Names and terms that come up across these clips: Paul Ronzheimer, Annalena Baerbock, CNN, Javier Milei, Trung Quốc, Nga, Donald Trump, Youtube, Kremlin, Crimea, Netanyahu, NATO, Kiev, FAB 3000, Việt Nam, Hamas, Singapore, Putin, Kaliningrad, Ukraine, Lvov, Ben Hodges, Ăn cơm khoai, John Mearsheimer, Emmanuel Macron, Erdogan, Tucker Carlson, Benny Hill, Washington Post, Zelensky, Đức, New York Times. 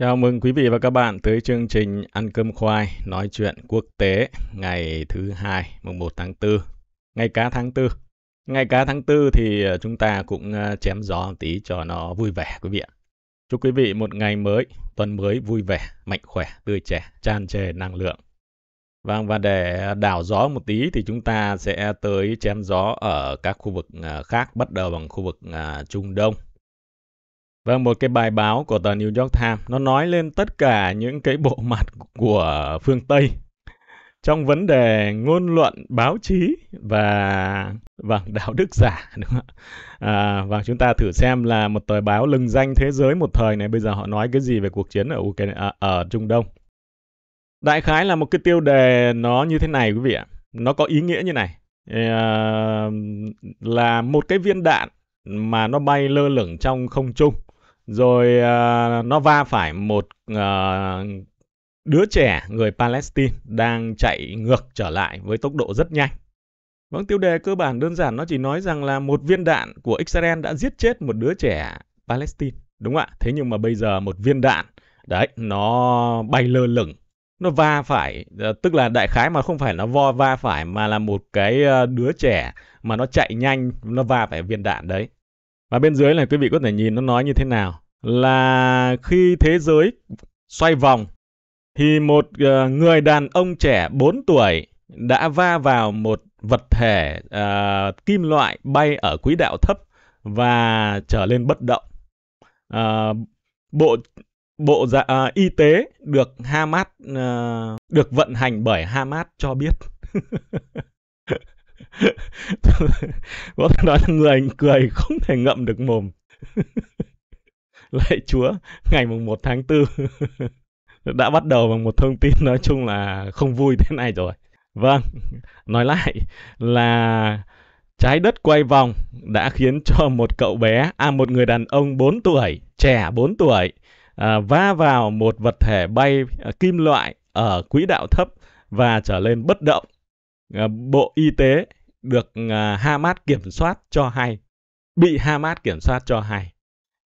Chào mừng quý vị và các bạn tới chương trình Ăn Cơm Khoai nói chuyện quốc tế ngày thứ Hai, mùng 1 tháng 4, ngày cá tháng 4. Ngày cá tháng 4 thì chúng ta cũng chém gió một tí cho nó vui vẻ quý vị ạ. Chúc quý vị một ngày mới, tuần mới vui vẻ, mạnh khỏe, tươi trẻ, tràn trề năng lượng. Vâng, và để đảo gió một tí thì chúng ta sẽ tới chém gió ở các khu vực khác, bắt đầu bằng khu vực Trung Đông. Vâng, một cái bài báo của tờ New York Times, nó nói lên tất cả những cái bộ mặt của phương Tây trong vấn đề ngôn luận, báo chí và đạo đức giả. Đúng không? Và chúng ta thử xem là một tờ báo lừng danh thế giới một thời này, bây giờ họ nói cái gì về cuộc chiến ở Ukraine, ở Trung Đông. Đại khái là một cái tiêu đề nó như thế này quý vị ạ. Nó có ý nghĩa như này. Là một cái viên đạn mà nó bay lơ lửng trong không trung. Rồi nó va phải một đứa trẻ người Palestine đang chạy ngược trở lại với tốc độ rất nhanh. Vâng, tiêu đề cơ bản đơn giản nó chỉ nói rằng là một viên đạn của Israel đã giết chết một đứa trẻ Palestine. Đúng không ạ? Thế nhưng mà bây giờ một viên đạn, đấy, nó bay lơ lửng. Nó va phải, tức là đại khái mà không phải nó va phải mà là một cái đứa trẻ mà nó chạy nhanh, nó va phải viên đạn đấy. Và bên dưới này quý vị có thể nhìn nó nói như thế nào. Là khi thế giới xoay vòng thì một người đàn ông trẻ 4 tuổi đã va vào một vật thể kim loại bay ở quỹ đạo thấp và trở lên bất động. Y tế được Hamas được vận hành bởi Hamas cho biết. Có thể nói là người cười không thể ngậm được mồm. Lạy Chúa, ngày mùng 1 tháng 4 đã bắt đầu bằng một thông tin nói chung là không vui thế này rồi. Vâng, nói lại là trái đất quay vòng đã khiến cho một người đàn ông 4 tuổi, trẻ 4 tuổi va vào một vật thể bay kim loại ở quỹ đạo thấp và trở lên bất động. Bộ Y tế được Hamas kiểm soát cho hay. Bị Hamas kiểm soát cho hay.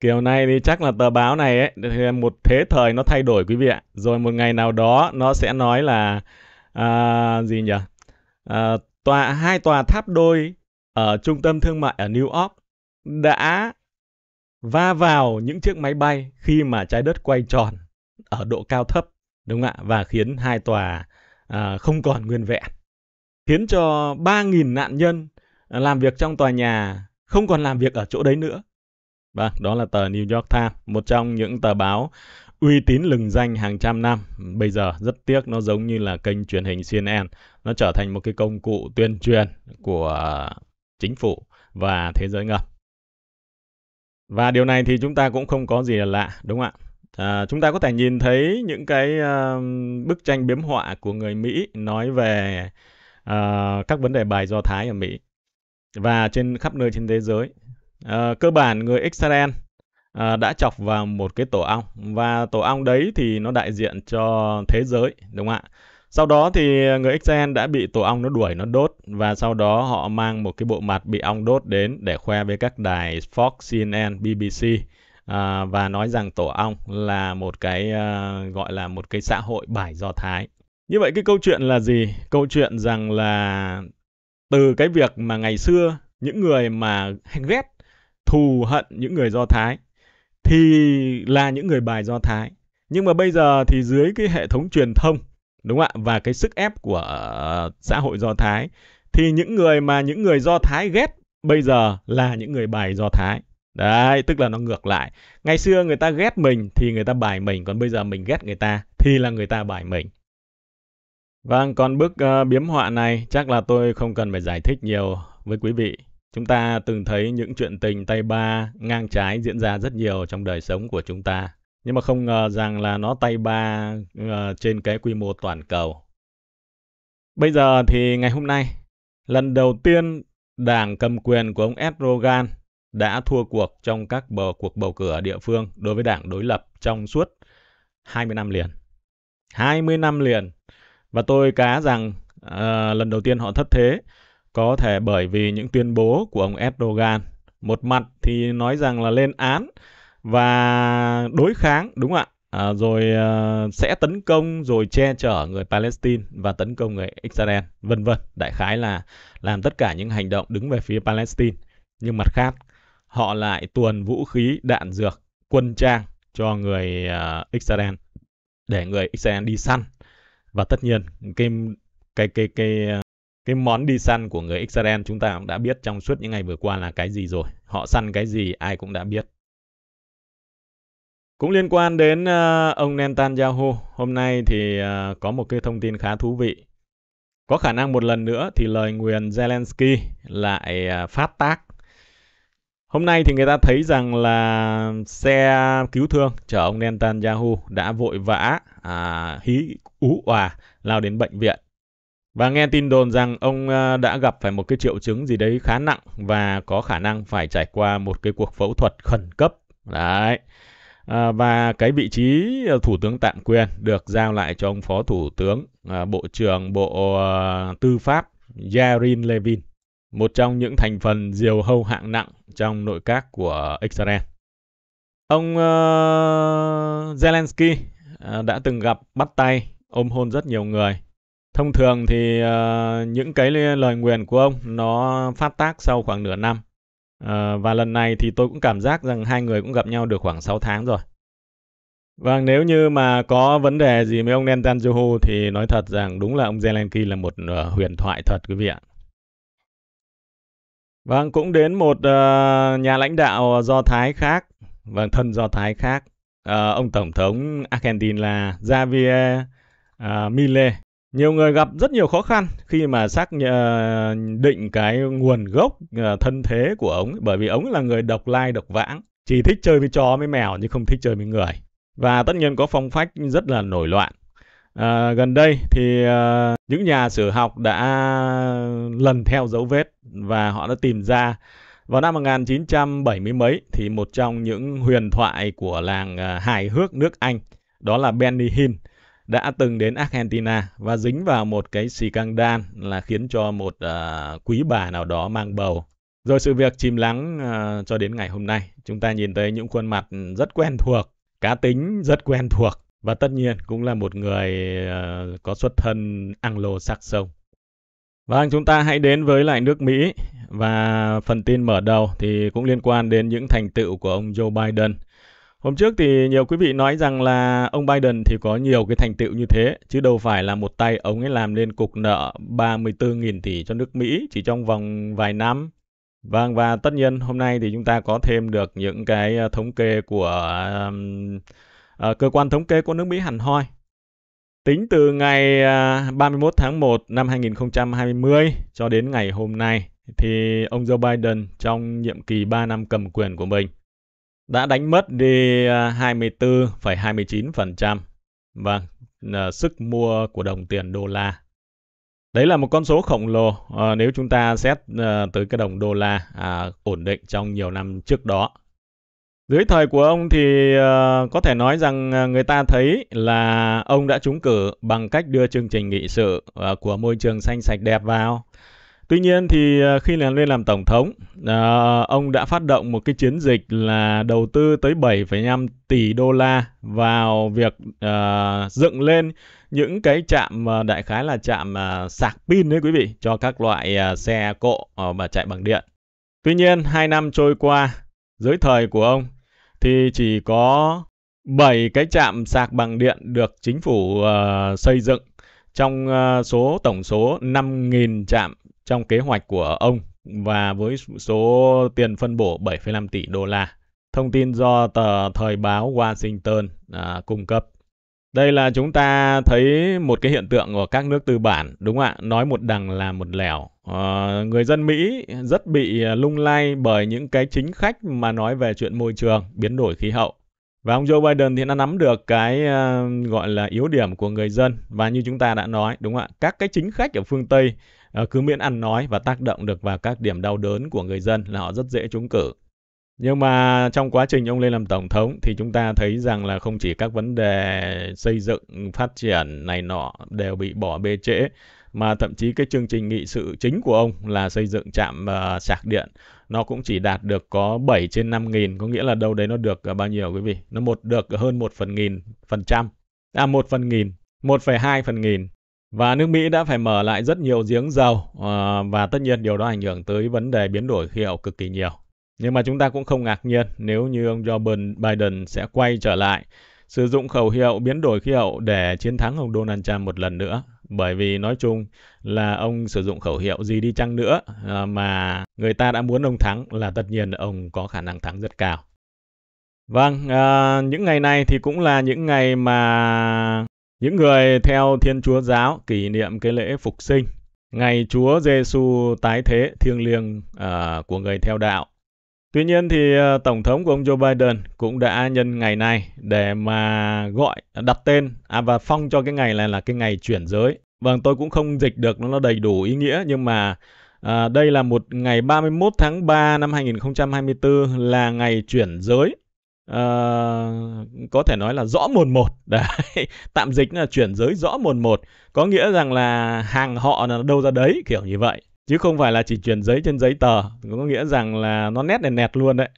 Kiểu này thì chắc là tờ báo này ấy, một thế thời nó thay đổi quý vị ạ. Rồi một ngày nào đó nó sẽ nói là hai tòa tháp đôi ở trung tâm thương mại ở New York đã va vào những chiếc máy bay khi mà trái đất quay tròn ở độ cao thấp, đúng không ạ? Và khiến hai tòa không còn nguyên vẹn. Khiến cho 3.000 nạn nhân làm việc trong tòa nhà không còn làm việc ở chỗ đấy nữa. Vâng, đó là tờ New York Times, một trong những tờ báo uy tín lừng danh hàng trăm năm. Bây giờ rất tiếc nó giống như là kênh truyền hình CNN. Nó trở thành một cái công cụ tuyên truyền của chính phủ và thế giới ngầm. Và điều này thì chúng ta cũng không có gì là lạ, đúng không ạ? Chúng ta có thể nhìn thấy những cái bức tranh biếm họa của người Mỹ nói về các vấn đề bài Do Thái ở Mỹ và trên khắp nơi trên thế giới. Cơ bản người Israel đã chọc vào một cái tổ ong và tổ ong đấy thì nó đại diện cho thế giới, đúng không ạ? Sau đó thì người Israel đã bị tổ ong nó đuổi, nó đốt và sau đó họ mang một cái bộ mặt bị ong đốt đến để khoe với các đài Fox, CNN, BBC và nói rằng tổ ong là một cái gọi là một cái xã hội bài Do Thái. Như vậy cái câu chuyện là gì? Câu chuyện rằng là từ cái việc mà ngày xưa những người mà ghét, thù hận những người Do Thái thì là những người bài Do Thái. Nhưng mà bây giờ thì dưới cái hệ thống truyền thông, đúng không ạ? Và cái sức ép của xã hội Do Thái thì những người Do Thái ghét bây giờ là những người bài Do Thái. Đấy, tức là nó ngược lại. Ngày xưa người ta ghét mình thì người ta bài mình, còn bây giờ mình ghét người ta thì là người ta bài mình. Vâng, còn bức biếm họa này chắc là tôi không cần phải giải thích nhiều với quý vị. Chúng ta từng thấy những chuyện tình tay ba ngang trái diễn ra rất nhiều trong đời sống của chúng ta. Nhưng mà không ngờ rằng là nó tay ba trên cái quy mô toàn cầu. Bây giờ thì ngày hôm nay, lần đầu tiên đảng cầm quyền của ông Erdogan đã thua cuộc trong các cuộc bầu cử ở địa phương đối với đảng đối lập trong suốt 20 năm liền. 20 năm liền. Và tôi cá rằng lần đầu tiên họ thất thế có thể bởi vì những tuyên bố của ông Erdogan. Một mặt thì nói rằng là lên án và đối kháng, đúng không ạ? rồi sẽ tấn công, rồi che chở người Palestine và tấn công người Israel, vân vân. Đại khái là làm tất cả những hành động đứng về phía Palestine. Nhưng mặt khác, họ lại tuồn vũ khí, đạn dược, quân trang cho người Israel để người Israel đi săn. Và tất nhiên cái món đi săn của người Israel chúng ta cũng đã biết trong suốt những ngày vừa qua là cái gì rồi. Họ săn cái gì ai cũng đã biết. Cũng liên quan đến ông Netanyahu, hôm nay thì có một cái thông tin khá thú vị. Có khả năng một lần nữa thì lời nguyền Zelensky lại phát tác. Hôm nay thì người ta thấy rằng là xe cứu thương chở ông Netanyahu đã vội vã, hí ú òa lao đến bệnh viện. Và nghe tin đồn rằng ông đã gặp phải một cái triệu chứng gì đấy khá nặng và có khả năng phải trải qua một cái cuộc phẫu thuật khẩn cấp. Đấy. Và cái vị trí thủ tướng tạm quyền được giao lại cho ông phó thủ tướng, bộ trưởng bộ tư pháp Yair Levin, một trong những thành phần diều hâu hạng nặng trong nội các của Israel. Ông Zelensky đã từng gặp bắt tay, ôm hôn rất nhiều người. Thông thường thì những cái lời nguyền của ông nó phát tác sau khoảng nửa năm. Và lần này thì tôi cũng cảm giác rằng hai người cũng gặp nhau được khoảng 6 tháng rồi. Và nếu như mà có vấn đề gì với ông Netanyahu thì nói thật rằng đúng là ông Zelensky là một huyền thoại thật quý vị ạ. Và cũng đến một nhà lãnh đạo Do Thái khác, và thân Do Thái khác, ông Tổng thống Argentina là Javier Milei. Nhiều người gặp rất nhiều khó khăn khi mà xác định cái nguồn gốc thân thế của ông, bởi vì ông là người độc lai độc vãng, chỉ thích chơi với chó với mèo nhưng không thích chơi với người. Và tất nhiên có phong phách rất là nổi loạn. Gần đây thì những nhà sử học đã lần theo dấu vết và họ đã tìm ra vào năm 1970 mấy thì một trong những huyền thoại của làng hài hước nước Anh, đó là Benny Hill, đã từng đến Argentina và dính vào một cái scandal là khiến cho một quý bà nào đó mang bầu. Rồi sự việc chìm lắng cho đến ngày hôm nay. Chúng ta nhìn thấy những khuôn mặt rất quen thuộc, cá tính rất quen thuộc. Và tất nhiên cũng là một người có xuất thân Anglo-Saxon. Và chúng ta hãy đến với lại nước Mỹ. Và phần tin mở đầu thì cũng liên quan đến những thành tựu của ông Joe Biden. Hôm trước thì nhiều quý vị nói rằng là ông Biden thì có nhiều cái thành tựu như thế, chứ đâu phải là một tay ông ấy làm nên cục nợ 34.000 tỷ cho nước Mỹ chỉ trong vòng vài năm. Và tất nhiên hôm nay thì chúng ta có thêm được những cái thống kê của cơ quan thống kê của nước Mỹ hẳn hoi. Tính từ ngày 31 tháng 1 năm 2020 cho đến ngày hôm nay thì ông Joe Biden trong nhiệm kỳ 3 năm cầm quyền của mình đã đánh mất đi 24,29% và sức mua của đồng tiền đô la. Đấy là một con số khổng lồ nếu chúng ta xét tới cái đồng đô la ổn định trong nhiều năm trước đó. Dưới thời của ông thì có thể nói rằng người ta thấy là ông đã trúng cử bằng cách đưa chương trình nghị sự của môi trường xanh sạch đẹp vào. Tuy nhiên thì khi lên làm tổng thống, ông đã phát động một cái chiến dịch là đầu tư tới 7,5 tỷ đô la vào việc dựng lên những cái trạm, đại khái là trạm sạc pin đấy quý vị, cho các loại xe cộ mà chạy bằng điện. Tuy nhiên 2 năm trôi qua, dưới thời của ông thì chỉ có 7 cái trạm sạc bằng điện được chính phủ xây dựng trong tổng số 5.000 trạm trong kế hoạch của ông và với số tiền phân bổ 7,5 tỷ đô la. Thông tin do tờ thời báo Washington cung cấp. Đây là chúng ta thấy một cái hiện tượng của các nước tư bản, đúng không ạ? Nói một đằng là một lẻo. Người dân Mỹ rất bị lung lay bởi những cái chính khách mà nói về chuyện môi trường, biến đổi khí hậu. Và ông Joe Biden thì đã nắm được cái gọi là yếu điểm của người dân. Và như chúng ta đã nói, đúng không ạ? Các cái chính khách ở phương Tây cứ miễn ăn nói và tác động được vào các điểm đau đớn của người dân là họ rất dễ trúng cử. Nhưng mà trong quá trình ông lên làm tổng thống thì chúng ta thấy rằng là không chỉ các vấn đề xây dựng, phát triển này nọ đều bị bỏ bê trễ, mà thậm chí cái chương trình nghị sự chính của ông là xây dựng trạm sạc điện, nó cũng chỉ đạt được có 7/5.000, có nghĩa là đâu đấy nó được bao nhiêu quý vị? Nó được hơn 1/1000%, 1/2%. Và nước Mỹ đã phải mở lại rất nhiều giếng dầu, và tất nhiên điều đó ảnh hưởng tới vấn đề biến đổi khí hậu cực kỳ nhiều. Nhưng mà chúng ta cũng không ngạc nhiên nếu như ông Joe Biden sẽ quay trở lại sử dụng khẩu hiệu biến đổi khí hậu để chiến thắng ông Donald Trump một lần nữa. Bởi vì nói chung là ông sử dụng khẩu hiệu gì đi chăng nữa mà người ta đã muốn ông thắng là tất nhiên ông có khả năng thắng rất cao. Vâng, những ngày này thì cũng là những ngày mà những người theo Thiên Chúa giáo kỷ niệm cái lễ Phục sinh, ngày Chúa Giêsu tái thế thiêng liêng của người theo đạo. Tuy nhiên thì Tổng thống của ông Joe Biden cũng đã nhân ngày này để mà đặt tên và phong cho cái ngày này là cái ngày chuyển giới. Vâng, tôi cũng không dịch được nó đầy đủ ý nghĩa, nhưng mà đây là một ngày 31 tháng 3 năm 2024 là ngày chuyển giới. Có thể nói là rõ mồn một. Đấy, tạm dịch là chuyển giới rõ mồn một. Có nghĩa rằng là hàng họ là đâu ra đấy, kiểu như vậy. Chứ không phải là chỉ chuyển giới trên giấy tờ, có nghĩa rằng là nó nét này nẹt luôn đấy.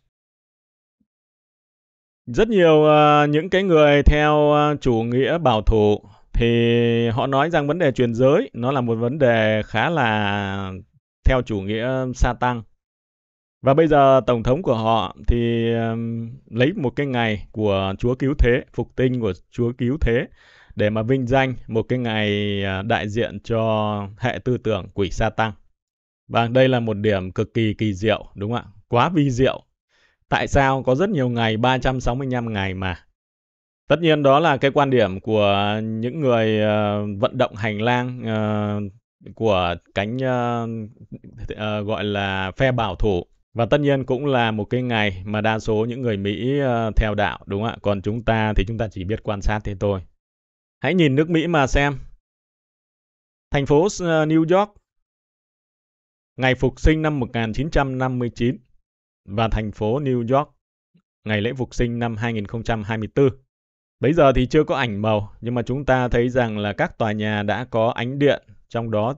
Rất nhiều những cái người theo chủ nghĩa bảo thủ thì họ nói rằng vấn đề chuyển giới nó là một vấn đề khá là theo chủ nghĩa sa tăng. Và bây giờ tổng thống của họ thì lấy một cái ngày của Chúa Cứu Thế, phục tinh của Chúa Cứu Thế, để mà vinh danh một cái ngày đại diện cho hệ tư tưởng quỷ sa tăng. Và đây là một điểm cực kỳ kỳ diệu, đúng không ạ? Quá vi diệu. Tại sao có rất nhiều ngày, 365 ngày mà? Tất nhiên đó là cái quan điểm của những người vận động hành lang của cánh gọi là phe bảo thủ. Và tất nhiên cũng là một cái ngày mà đa số những người Mỹ theo đạo, đúng không ạ? Còn chúng ta thì chúng ta chỉ biết quan sát thế thôi. Hãy nhìn nước Mỹ mà xem. Thành phố New York, ngày Phục sinh năm 1959, và thành phố New York, ngày lễ Phục sinh năm 2024. Bây giờ thì chưa có ảnh màu, nhưng mà chúng ta thấy rằng là các tòa nhà đã có ánh điện, trong đó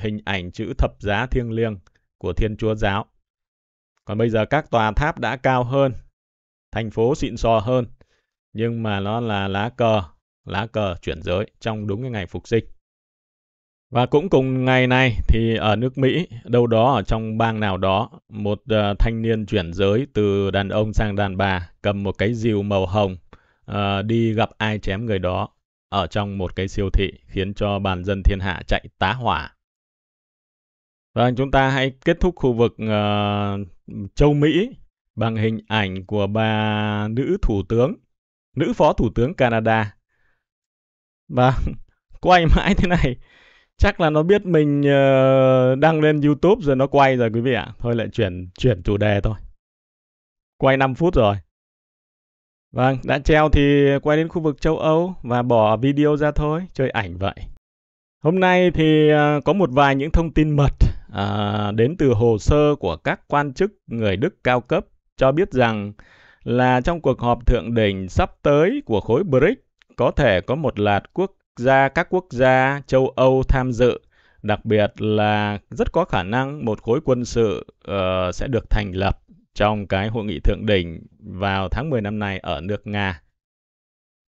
hình ảnh chữ thập giá thiêng liêng của Thiên Chúa giáo. Còn bây giờ các tòa tháp đã cao hơn, thành phố xịn sò hơn, nhưng mà nó là lá cờ chuyển giới trong đúng cái ngày Phục sinh. Và cũng cùng ngày này thì ở nước Mỹ, đâu đó ở trong bang nào đó, một thanh niên chuyển giới từ đàn ông sang đàn bà, cầm một cái rìu màu hồng đi gặp ai chém người đó ở trong một cái siêu thị, khiến cho bàn dân thiên hạ chạy tá hỏa. Và chúng ta hãy kết thúc khu vực châu Mỹ bằng hình ảnh của bà nữ phó thủ tướng Canada. Và quay mãi thế này, chắc là nó biết mình đăng lên YouTube rồi nó quay rồi quý vị ạ. Thôi lại chuyển chủ đề thôi. Quay 5 phút rồi. Vâng, đã treo thì quay đến khu vực châu Âu và bỏ video ra thôi, chơi ảnh vậy. Hôm nay thì có một vài những thông tin mật đến từ hồ sơ của các quan chức người Đức cao cấp cho biết rằng là trong cuộc họp thượng đỉnh sắp tới của khối BRICS, có thể có một loạt các quốc gia châu Âu tham dự, đặc biệt là rất có khả năng một khối quân sự sẽ được thành lập trong cái hội nghị thượng đỉnh vào tháng 10 năm nay ở nước Nga.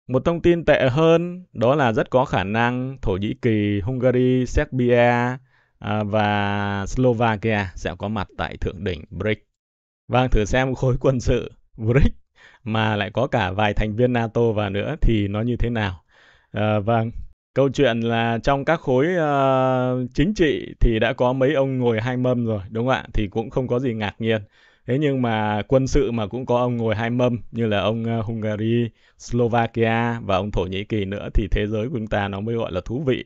Một thông tin tệ hơn đó là rất có khả năng Thổ Nhĩ Kỳ, Hungary, Serbia và Slovakia sẽ có mặt tại thượng đỉnh BRICS. Vâng, thử xem khối quân sự BRICS mà lại có cả vài thành viên NATO vào nữa thì nó như thế nào. Vâng, câu chuyện là trong các khối chính trị thì đã có mấy ông ngồi hai mâm rồi, đúng không ạ? Thì cũng không có gì ngạc nhiên. Thế nhưng mà quân sự mà cũng có ông ngồi hai mâm như là ông Hungary, Slovakia và ông Thổ Nhĩ Kỳ nữa thì thế giới của chúng ta nó mới gọi là thú vị.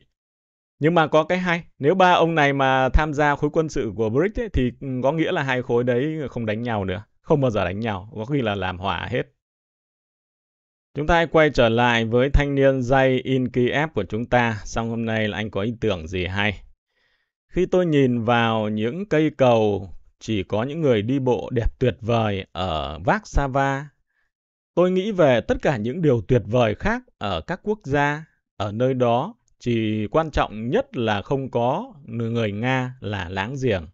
Nhưng mà có cái hay, nếu ba ông này mà tham gia khối quân sự của BRICS ấy, thì có nghĩa là hai khối đấy không đánh nhau nữa, không bao giờ đánh nhau, có khi là làm hòa hết. Chúng ta hãy quay trở lại với thanh niên Jay in Kiev của chúng ta, xong hôm nay là anh có ý tưởng gì hay. Khi tôi nhìn vào những cây cầu chỉ có những người đi bộ đẹp tuyệt vời ở Warsaw, tôi nghĩ về tất cả những điều tuyệt vời khác ở các quốc gia ở nơi đó Chỉ quan trọng nhất là không có người Nga là láng giềng.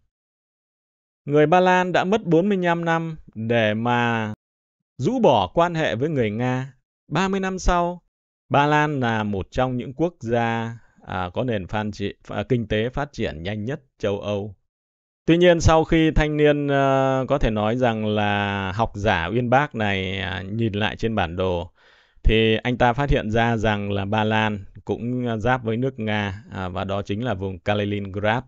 Người Ba Lan đã mất 45 năm để mà rũ bỏ quan hệ với người Nga. 30 năm sau, Ba Lan là một trong những quốc gia có nền kinh tế phát triển nhanh nhất châu Âu. Tuy nhiên, sau khi thanh niên có thể nói rằng là học giả Uyên Bác này nhìn lại trên bản đồ, thì anh ta phát hiện ra rằng là Ba Lan cũng giáp với nước Nga, và đó chính là vùng Kaliningrad.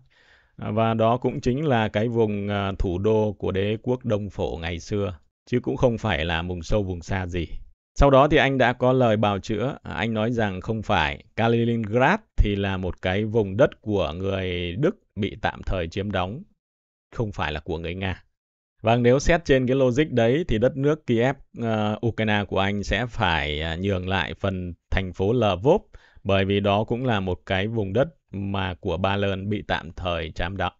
Và đó cũng chính là cái vùng thủ đô của đế quốc Đông Phổ ngày xưa, chứ cũng không phải là vùng sâu vùng xa gì. Sau đó thì anh đã có lời bào chữa, anh nói rằng không phải, Kaliningrad thì là một cái vùng đất của người Đức bị tạm thời chiếm đóng, không phải là của người Nga. Và nếu xét trên cái logic đấy thì đất nước Kiev, Ukraine của anh sẽ phải nhường lại phần thành phố Lvov, bởi vì đó cũng là một cái vùng đất mà của Ba Lan bị tạm thời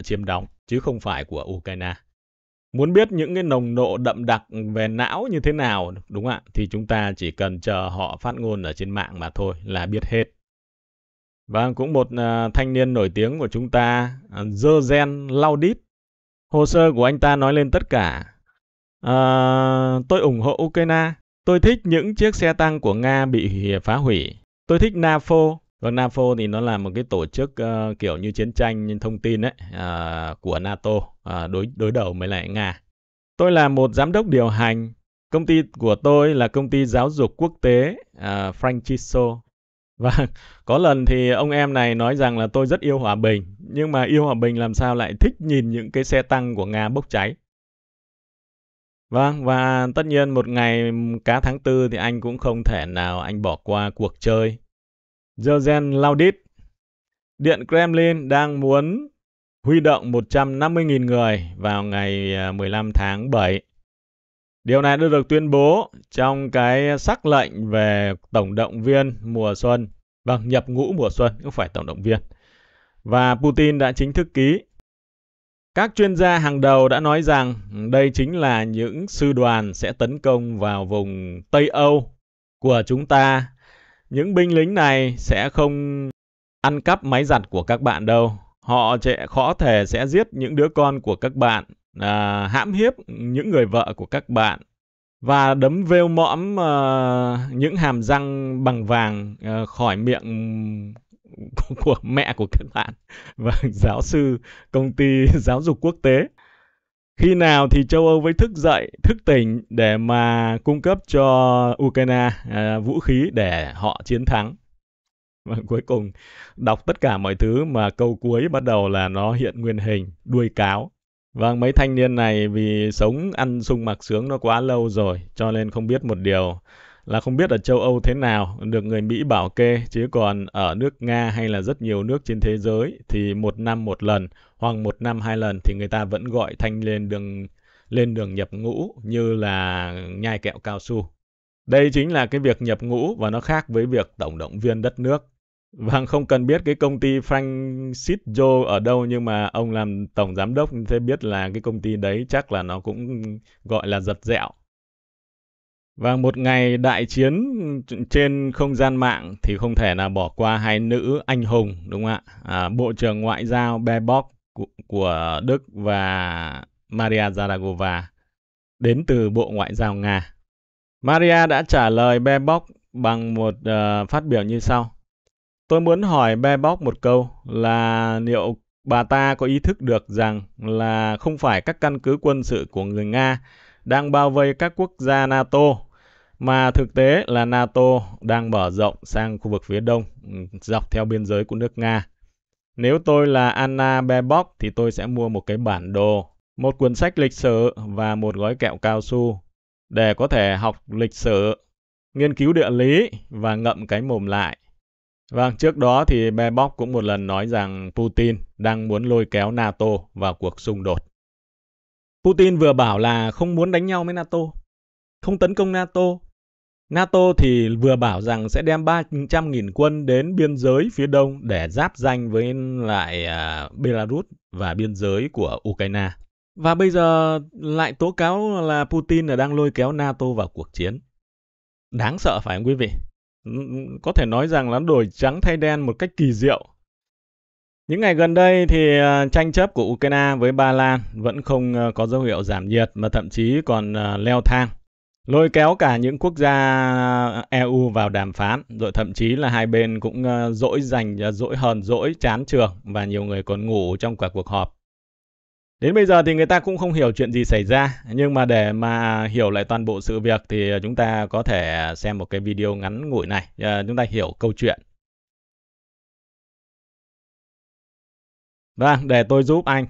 chiếm đóng, chứ không phải của Ukraine. Muốn biết những cái nồng độ đậm đặc về não như thế nào, đúng không ạ? Thì chúng ta chỉ cần chờ họ phát ngôn ở trên mạng mà thôi là biết hết. Và cũng một thanh niên nổi tiếng của chúng ta, Joe Laudit, hồ sơ của anh ta nói lên tất cả. Tôi ủng hộ Ukraine, tôi thích những chiếc xe tăng của Nga bị phá hủy, tôi thích NATO. Còn NATO thì nó là một cái tổ chức kiểu như chiến tranh thông tin ấy, của NATO, đối đầu với lại Nga. Tôi là một giám đốc điều hành, công ty của tôi là công ty giáo dục quốc tế Francisco. Và có lần thì ông em này nói rằng là tôi rất yêu hòa bình, nhưng mà yêu hòa bình làm sao lại thích nhìn những cái xe tăng của Nga bốc cháy. Vâng, và tất nhiên một ngày cá tháng tư thì anh cũng không thể nào anh bỏ qua cuộc chơi. Jozen Laudit, Điện Kremlin đang muốn huy động 150.000 người vào ngày 15 tháng 7. Điều này đã được tuyên bố trong cái sắc lệnh về tổng động viên mùa xuân, vâng, nhập ngũ mùa xuân, không phải tổng động viên. Và Putin đã chính thức ký. Các chuyên gia hàng đầu đã nói rằng đây chính là những sư đoàn sẽ tấn công vào vùng Tây Âu của chúng ta. Những binh lính này sẽ không ăn cắp máy giặt của các bạn đâu. Họ có thể sẽ giết những đứa con của các bạn, hãm hiếp những người vợ của các bạn, và đấm vêu mõm những hàm răng bằng vàng khỏi miệng của mẹ của các bạn. Và giáo sư công ty giáo dục quốc tế. Khi nào thì châu Âu mới thức dậy, thức tỉnh để mà cung cấp cho Ukraine vũ khí để họ chiến thắng? Và cuối cùng, đọc tất cả mọi thứ mà câu cuối bắt đầu là nó hiện nguyên hình, đuôi cáo. Và mấy thanh niên này vì sống ăn sung mặc sướng nó quá lâu rồi, cho nên không biết một điều là không biết ở châu Âu thế nào, được người Mỹ bảo kê, chứ còn ở nước Nga hay là rất nhiều nước trên thế giới thì một năm một lần hoặc một năm hai lần thì người ta vẫn gọi thanh lên đường nhập ngũ như là nhai kẹo cao su. Đây chính là cái việc nhập ngũ và nó khác với việc tổng động viên đất nước. Và không cần biết cái công ty Francisco ở đâu, nhưng mà ông làm tổng giám đốc thì biết là cái công ty đấy chắc là nó cũng gọi là giật dẹo. Và một ngày đại chiến trên không gian mạng thì không thể là bỏ qua hai nữ anh hùng, đúng không ạ? Bộ trưởng Ngoại giao Baerbock của Đức và Maria Zakharova đến từ Bộ Ngoại giao Nga. Maria đã trả lời Baerbock bằng một phát biểu như sau. Tôi muốn hỏi Baerbock một câu là liệu bà ta có ý thức được rằng là không phải các căn cứ quân sự của người Nga đang bao vây các quốc gia NATO, mà thực tế là NATO đang mở rộng sang khu vực phía đông, dọc theo biên giới của nước Nga. Nếu tôi là Anna Baerbock thì tôi sẽ mua một cái bản đồ, một cuốn sách lịch sử và một gói kẹo cao su để có thể học lịch sử, nghiên cứu địa lý và ngậm cái mồm lại. Và trước đó thì Baerbock cũng một lần nói rằng Putin đang muốn lôi kéo NATO vào cuộc xung đột. Putin vừa bảo là không muốn đánh nhau với NATO, không tấn công NATO. NATO thì vừa bảo rằng sẽ đem 300.000 quân đến biên giới phía đông để giáp ranh với lại Belarus và biên giới của Ukraine. Và bây giờ lại tố cáo là Putin đang lôi kéo NATO vào cuộc chiến. Đáng sợ phải không quý vị? có thể nói rằng là đổi trắng thay đen một cách kỳ diệu. Những ngày gần đây thì tranh chấp của Ukraine với Ba Lan vẫn không có dấu hiệu giảm nhiệt mà thậm chí còn leo thang, lôi kéo cả những quốc gia EU vào đàm phán, rồi thậm chí là hai bên cũng dỗi dành, dỗi hờn, dỗi chán trường và nhiều người còn ngủ trong cả cuộc họp. Đến bây giờ thì người ta cũng không hiểu chuyện gì xảy ra, nhưng mà để mà hiểu lại toàn bộ sự việc thì chúng ta có thể xem một cái video ngắn ngủi này, chúng ta hiểu câu chuyện. Vâng, để tôi giúp anh.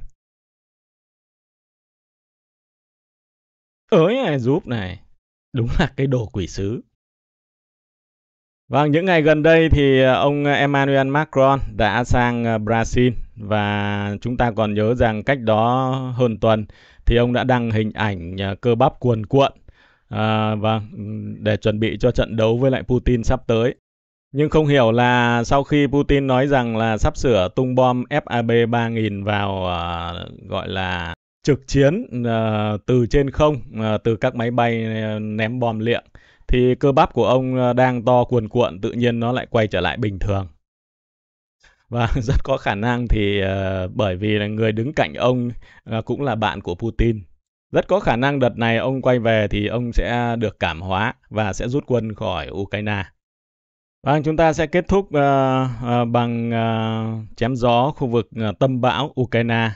Ơi, giúp này. Đúng là cái đồ quỷ sứ. Vâng, những ngày gần đây thì ông Emmanuel Macron đã sang Brazil và chúng ta còn nhớ rằng cách đó hơn tuần thì ông đã đăng hình ảnh cơ bắp cuồn cuộn để chuẩn bị cho trận đấu với lại Putin sắp tới. Nhưng không hiểu là sau khi Putin nói rằng là sắp sửa tung bom FAB 3000 vào gọi là trực chiến từ trên không, từ các máy bay ném bom liệng, thì cơ bắp của ông đang to cuồn cuộn, tự nhiên nó lại quay trở lại bình thường. Và rất có khả năng thì bởi vì là người đứng cạnh ông cũng là bạn của Putin. Rất có khả năng đợt này ông quay về thì ông sẽ được cảm hóa và sẽ rút quân khỏi Ukraine. Vâng, chúng ta sẽ kết thúc bằng chém gió khu vực tâm bão Ukraine.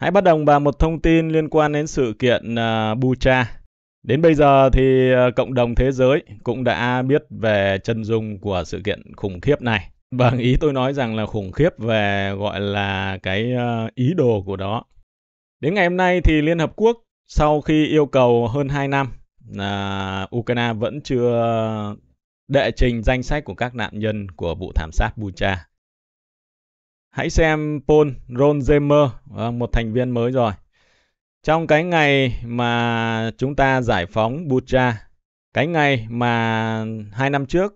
Hãy bắt đầu vào một thông tin liên quan đến sự kiện Bucha. Đến bây giờ thì cộng đồng thế giới cũng đã biết về chân dung của sự kiện khủng khiếp này. Vâng, ý tôi nói rằng là khủng khiếp về gọi là cái ý đồ của nó. Đến ngày hôm nay thì Liên Hợp Quốc sau khi yêu cầu hơn 2 năm, Ukraine vẫn chưa đệ trình danh sách của các nạn nhân của vụ thảm sát Bucha. Hãy xem Paul Ronzheimer, một thành viên mới rồi. Trong cái ngày mà chúng ta giải phóng Bucha, cái ngày mà 2 năm trước,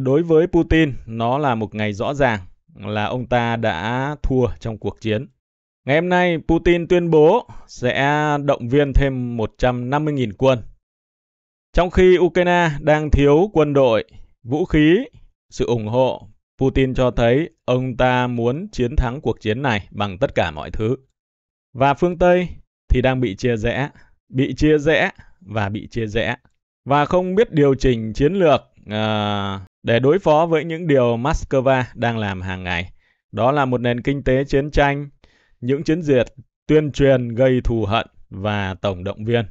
đối với Putin, nó là một ngày rõ ràng là ông ta đã thua trong cuộc chiến. Ngày hôm nay, Putin tuyên bố sẽ động viên thêm 150.000 quân. Trong khi Ukraine đang thiếu quân đội, vũ khí, sự ủng hộ, Putin cho thấy ông ta muốn chiến thắng cuộc chiến này bằng tất cả mọi thứ. Và phương Tây thì đang bị chia rẽ và bị chia rẽ. Và không biết điều chỉnh chiến lược để đối phó với những điều Moscow đang làm hàng ngày. Đó là một nền kinh tế chiến tranh, những chiến dịch tuyên truyền gây thù hận và tổng động viên.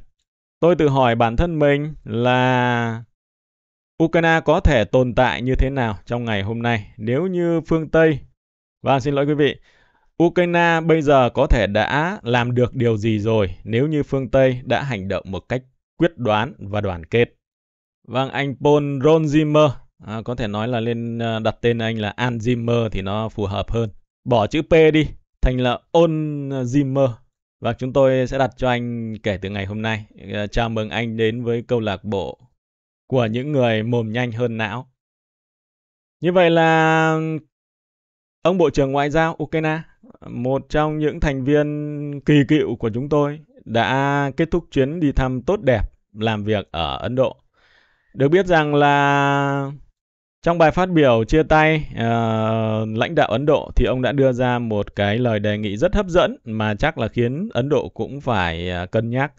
Tôi tự hỏi bản thân mình là Ukraine có thể tồn tại như thế nào trong ngày hôm nay nếu như phương Tây, và xin lỗi quý vị, Ukraine bây giờ có thể đã làm được điều gì rồi nếu như phương Tây đã hành động một cách quyết đoán và đoàn kết. Vâng, anh Paul Ronzheimer, có thể nói là lên đặt tên anh là Alzheimer thì nó phù hợp hơn. Bỏ chữ P đi, thành là Onzheimer. Và chúng tôi sẽ đặt cho anh kể từ ngày hôm nay. Chào mừng anh đến với câu lạc bộ của những người mồm nhanh hơn não. Như vậy là ông Bộ trưởng Ngoại giao Ukraine, một trong những thành viên kỳ cựu của chúng tôi, đã kết thúc chuyến đi thăm tốt đẹp, làm việc ở Ấn Độ. Được biết rằng là trong bài phát biểu chia tay lãnh đạo Ấn Độ thì ông đã đưa ra một cái lời đề nghị rất hấp dẫn mà chắc là khiến Ấn Độ cũng phải cân nhắc.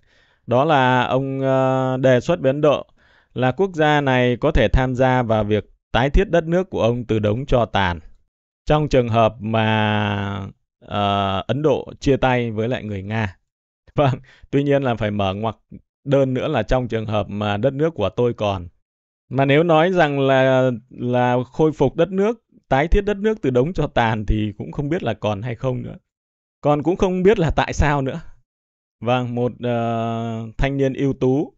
Đó là ông đề xuất với Ấn Độ là quốc gia này có thể tham gia vào việc tái thiết đất nước của ông từ đống tro tàn. Trong trường hợp mà Ấn Độ chia tay với lại người Nga. Vâng, tuy nhiên là phải mở ngoặc đơn nữa là trong trường hợp mà đất nước của tôi còn. Mà nếu nói rằng là khôi phục đất nước, tái thiết đất nước từ đống tro tàn thì cũng không biết là còn hay không nữa. Còn cũng không biết là tại sao nữa. Vâng, một thanh niên ưu tú,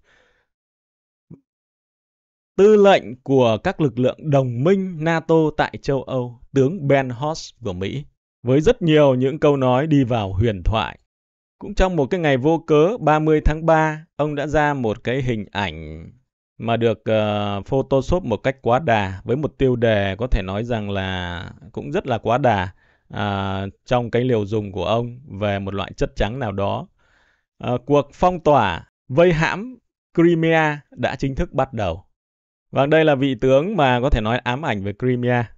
tư lệnh của các lực lượng đồng minh NATO tại châu Âu, tướng Ben Hodges của Mỹ, với rất nhiều những câu nói đi vào huyền thoại. Cũng trong một cái ngày vô cớ 30 tháng 3, ông đã ra một cái hình ảnh mà được photoshop một cách quá đà với một tiêu đề có thể nói rằng là cũng rất là quá đà trong cái liều dùng của ông về một loại chất trắng nào đó. Cuộc phong tỏa vây hãm Crimea đã chính thức bắt đầu. Vâng, đây là vị tướng mà có thể nói ám ảnh về Crimea.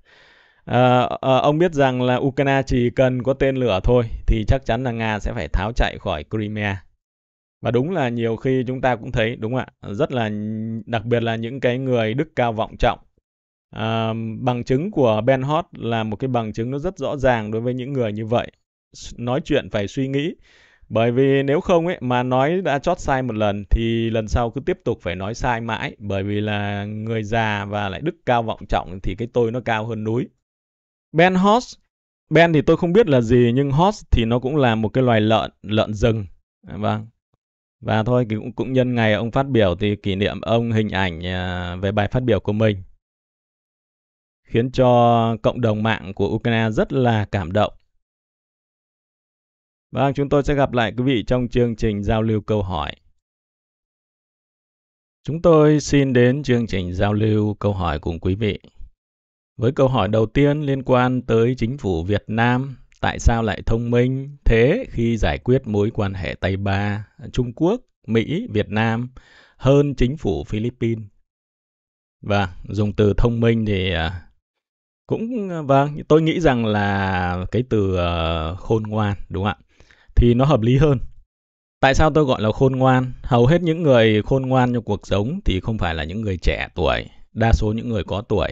Ông biết rằng là Ukraine chỉ cần có tên lửa thôi thì chắc chắn là Nga sẽ phải tháo chạy khỏi Crimea. Và đúng là nhiều khi chúng ta cũng thấy, đúng ạ, rất là đặc biệt là những cái người đức cao vọng trọng. Bằng chứng của Ben Hodges là một cái bằng chứng nó rất rõ ràng đối với những người như vậy. Nói chuyện phải suy nghĩ, bởi vì nếu không ấy mà nói đã chót sai một lần thì lần sau cứ tiếp tục phải nói sai mãi, bởi vì là người già và lại đức cao vọng trọng thì cái tôi nó cao hơn núi. Ben Hodges, Ben thì tôi không biết là gì, nhưng Hodges thì nó cũng là một cái loài lợn rừng. Vâng. Và thôi cũng nhân ngày ông phát biểu thì kỷ niệm ông hình ảnh về bài phát biểu của mình, khiến cho cộng đồng mạng của Ukraine rất là cảm động. Vâng, chúng tôi sẽ gặp lại quý vị trong chương trình giao lưu câu hỏi. Chúng tôi xin đến chương trình giao lưu câu hỏi cùng quý vị. Với câu hỏi đầu tiên liên quan tới chính phủ Việt Nam, tại sao lại thông minh thế khi giải quyết mối quan hệ Tây Ba, Trung Quốc, Mỹ, Việt Nam hơn chính phủ Philippines? Và dùng từ thông minh thì cũng, vâng, tôi nghĩ rằng là cái từ khôn ngoan, đúng không ạ? Thì nó hợp lý hơn. Tại sao tôi gọi là khôn ngoan? Hầu hết những người khôn ngoan trong cuộc sống thì không phải là những người trẻ tuổi, đa số những người có tuổi.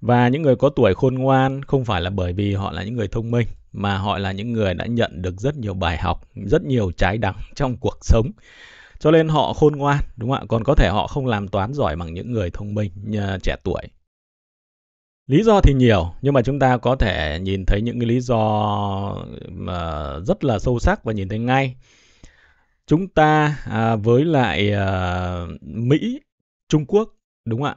Và những người có tuổi khôn ngoan không phải là bởi vì họ là những người thông minh, mà họ là những người đã nhận được rất nhiều bài học, rất nhiều trái đắng trong cuộc sống. Cho nên họ khôn ngoan, đúng không ạ? Còn có thể họ không làm toán giỏi bằng những người thông minh, trẻ tuổi. Lý do thì nhiều, nhưng mà chúng ta có thể nhìn thấy những cái lý do mà rất là sâu sắc và nhìn thấy ngay. Chúng ta với lại Mỹ, Trung Quốc, đúng ạ,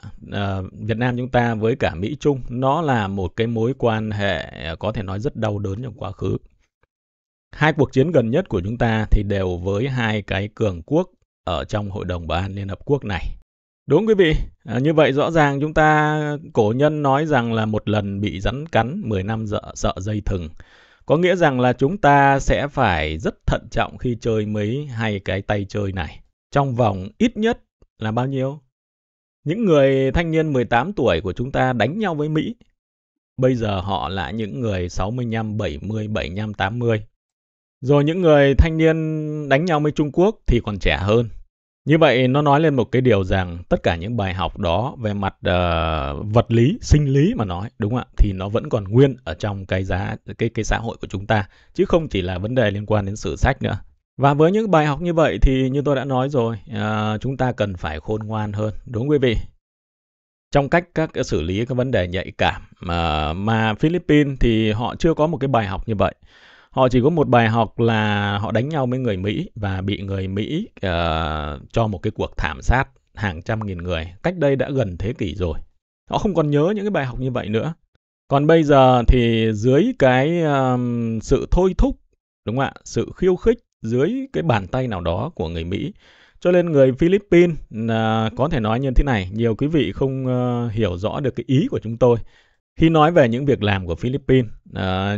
Việt Nam chúng ta với cả Mỹ Trung, nó là một cái mối quan hệ có thể nói rất đau đớn trong quá khứ. Hai cuộc chiến gần nhất của chúng ta thì đều với hai cái cường quốc ở trong Hội đồng Bảo an Liên Hợp Quốc này. Đúng quý vị, như vậy rõ ràng chúng ta, cổ nhân nói rằng là một lần bị rắn cắn, 10 năm sợ dây thừng. Có nghĩa rằng là chúng ta sẽ phải rất thận trọng khi chơi mấy hai cái tay chơi này. Trong vòng ít nhất là bao nhiêu? Những người thanh niên 18 tuổi của chúng ta đánh nhau với Mỹ. Bây giờ họ là những người 65, 70, 75, 80. Rồi những người thanh niên đánh nhau với Trung Quốc thì còn trẻ hơn. Như vậy nó nói lên một cái điều rằng tất cả những bài học đó về mặt vật lý, sinh lý mà nói, đúng không ạ? Thì nó vẫn còn nguyên ở trong cái xã hội của chúng ta, chứ không chỉ là vấn đề liên quan đến sử sách nữa. Và với những bài học như vậy thì như tôi đã nói rồi, chúng ta cần phải khôn ngoan hơn, đúng không quý vị? Trong cách các xử lý các vấn đề nhạy cảm mà Philippines thì họ chưa có một cái bài học như vậy. Họ chỉ có một bài học là họ đánh nhau với người Mỹ và bị người Mỹ cho một cái cuộc thảm sát hàng trăm nghìn người. Cách đây đã gần thế kỷ rồi. Họ không còn nhớ những cái bài học như vậy nữa. Còn bây giờ thì dưới cái sự thôi thúc, đúng không ạ? Sự khiêu khích dưới cái bàn tay nào đó của người Mỹ. Cho nên người Philippines có thể nói như thế này. Nhiều quý vị không hiểu rõ được cái ý của chúng tôi khi nói về những việc làm của Philippines,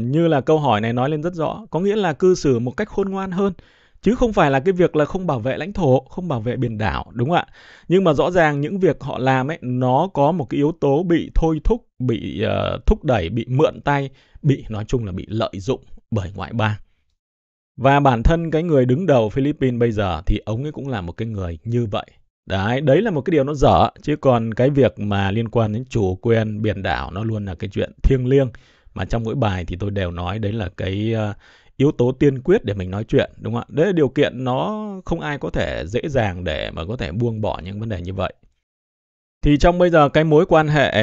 như là câu hỏi này nói lên rất rõ, có nghĩa là cư xử một cách khôn ngoan hơn, chứ không phải là cái việc là không bảo vệ lãnh thổ, không bảo vệ biển đảo, đúng không ạ? Nhưng mà rõ ràng những việc họ làm ấy, nó có một cái yếu tố bị thôi thúc, bị thúc đẩy, bị mượn tay, bị nói chung là bị lợi dụng bởi ngoại bang. Và bản thân cái người đứng đầu Philippines bây giờ thì ông ấy cũng là một cái người như vậy. Đấy là một cái điều nó dở, chứ còn cái việc mà liên quan đến chủ quyền biển đảo nó luôn là cái chuyện thiêng liêng, mà trong mỗi bài thì tôi đều nói đấy là cái yếu tố tiên quyết để mình nói chuyện, đúng không ạ? Đấy là điều kiện nó không ai có thể dễ dàng để mà có thể buông bỏ những vấn đề như vậy. Thì trong bây giờ cái mối quan hệ,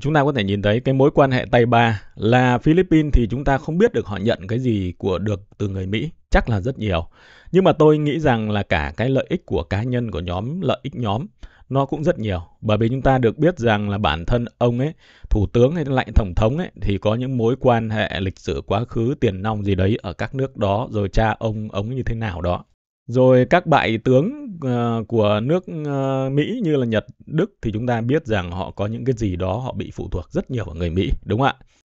chúng ta có thể nhìn thấy cái mối quan hệ Tây Ba là Philippines thì chúng ta không biết được họ nhận cái gì được từ người Mỹ, chắc là rất nhiều. Nhưng mà tôi nghĩ rằng là cả cái lợi ích của cá nhân, của nhóm, lợi ích nhóm nó cũng rất nhiều. Bởi vì chúng ta được biết rằng là bản thân ông ấy, thủ tướng hay lãnh tổng thống ấy, thì có những mối quan hệ lịch sử quá khứ, tiền nong gì đấy ở các nước đó, rồi cha ông như thế nào đó. Rồi các bại tướng của nước Mỹ như là Nhật, Đức thì chúng ta biết rằng họ có những cái gì đó họ bị phụ thuộc rất nhiều vào người Mỹ, đúng không ạ?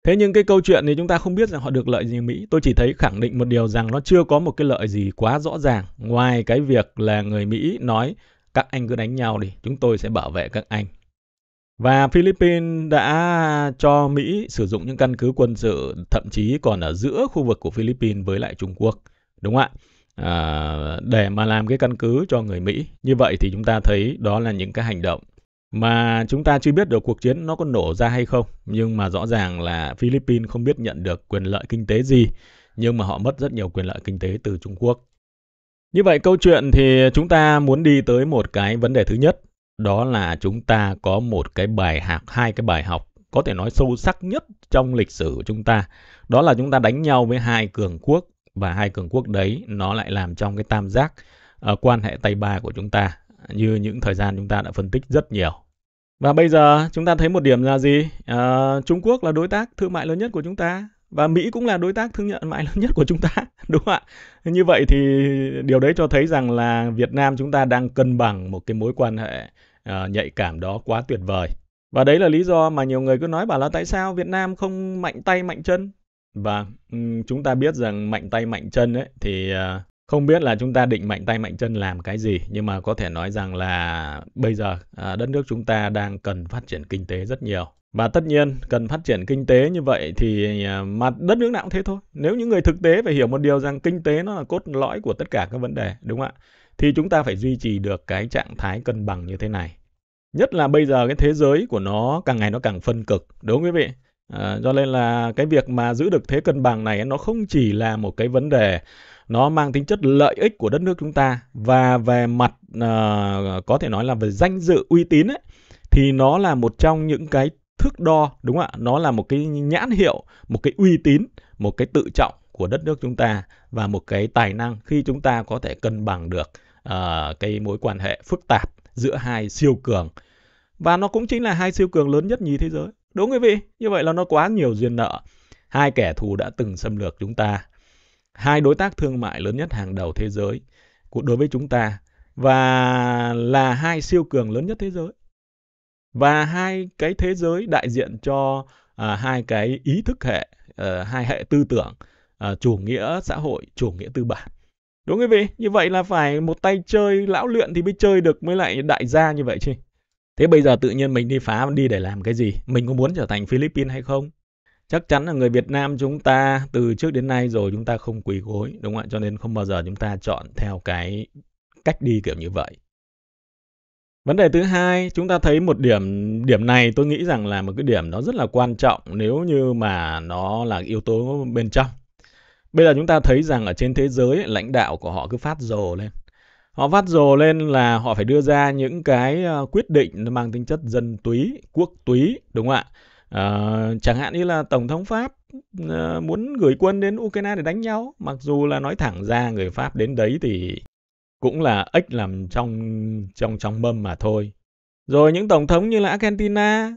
Thế nhưng cái câu chuyện thì chúng ta không biết rằng họ được lợi gì Mỹ. Tôi chỉ thấy khẳng định một điều rằng nó chưa có một cái lợi gì quá rõ ràng, ngoài cái việc là người Mỹ nói các anh cứ đánh nhau đi, chúng tôi sẽ bảo vệ các anh. Và Philippines đã cho Mỹ sử dụng những căn cứ quân sự thậm chí còn ở giữa khu vực của Philippines với lại Trung Quốc, đúng không ạ? Để mà làm cái căn cứ cho người Mỹ. Như vậy thì chúng ta thấy đó là những cái hành động mà chúng ta chưa biết được cuộc chiến nó có nổ ra hay không. Nhưng mà rõ ràng là Philippines không biết nhận được quyền lợi kinh tế gì, nhưng mà họ mất rất nhiều quyền lợi kinh tế từ Trung Quốc. Như vậy câu chuyện thì chúng ta muốn đi tới một cái vấn đề thứ nhất. Đó là chúng ta có một cái bài học, hai cái bài học có thể nói sâu sắc nhất trong lịch sử của chúng ta. Đó là chúng ta đánh nhau với hai cường quốc, và hai cường quốc đấy nó lại làm trong cái tam giác quan hệ Tây Ba của chúng ta, như những thời gian chúng ta đã phân tích rất nhiều. Và bây giờ chúng ta thấy một điểm là gì? Trung Quốc là đối tác thương mại lớn nhất của chúng ta, và Mỹ cũng là đối tác thương mại lớn nhất của chúng ta, đúng không ạ? Như vậy thì điều đấy cho thấy rằng là Việt Nam chúng ta đang cân bằng một cái mối quan hệ nhạy cảm đó quá tuyệt vời. Và đấy là lý do mà nhiều người cứ nói bảo là tại sao Việt Nam không mạnh tay mạnh chân. Và chúng ta biết rằng mạnh tay mạnh chân ấy, thì không biết là chúng ta định mạnh tay mạnh chân làm cái gì. Nhưng mà có thể nói rằng là bây giờ đất nước chúng ta đang cần phát triển kinh tế rất nhiều. Và tất nhiên cần phát triển kinh tế như vậy thì mà đất nước nào cũng thế thôi. Nếu những người thực tế phải hiểu một điều rằng kinh tế nó là cốt lõi của tất cả các vấn đề, đúng không ạ? Thì chúng ta phải duy trì được cái trạng thái cân bằng như thế này. Nhất là bây giờ cái thế giới của nó càng ngày nó càng phân cực, đúng không quý vị? Cho nên là cái việc mà giữ được thế cân bằng này nó không chỉ là một cái vấn đề nó mang tính chất lợi ích của đất nước chúng ta, và về mặt có thể nói là về danh dự uy tín ấy, thì nó là một trong những cái thước đo, đúng không ạ? Nó là một cái nhãn hiệu, một cái uy tín, một cái tự trọng của đất nước chúng ta, và một cái tài năng khi chúng ta có thể cân bằng được cái mối quan hệ phức tạp giữa hai siêu cường. Và nó cũng chính là hai siêu cường lớn nhất nhì thế giới, đúng quý vị? Như vậy là nó quá nhiều duyên nợ. Hai kẻ thù đã từng xâm lược chúng ta, hai đối tác thương mại lớn nhất hàng đầu thế giới đối với chúng ta, và là hai siêu cường lớn nhất thế giới, và hai cái thế giới đại diện cho hai cái ý thức hệ, hai hệ tư tưởng chủ nghĩa xã hội, chủ nghĩa tư bản. Đúng quý vị, như vậy là phải một tay chơi lão luyện thì mới chơi được mới lại đại gia như vậy chứ. Thế bây giờ tự nhiên mình đi phá đi để làm cái gì? Mình có muốn trở thành Philippines hay không? Chắc chắn là người Việt Nam chúng ta từ trước đến nay rồi chúng ta không quỳ gối, đúng không ạ? Cho nên không bao giờ chúng ta chọn theo cái cách đi kiểu như vậy. Vấn đề thứ hai, chúng ta thấy một điểm này tôi nghĩ rằng là một cái điểm nó rất là quan trọng nếu như mà nó là yếu tố bên trong. Bây giờ chúng ta thấy rằng ở trên thế giới ấy, lãnh đạo của họ cứ phát rồ lên. Họ phát rồ lên là họ phải đưa ra những cái quyết định nó mang tính chất dân túy, quốc túy, đúng không ạ? Chẳng hạn như là Tổng thống Pháp muốn gửi quân đến Ukraine để đánh nhau. Mặc dù là nói thẳng ra người Pháp đến đấy thì cũng là ếch làm trong mâm mà thôi. Rồi những tổng thống như là Argentina,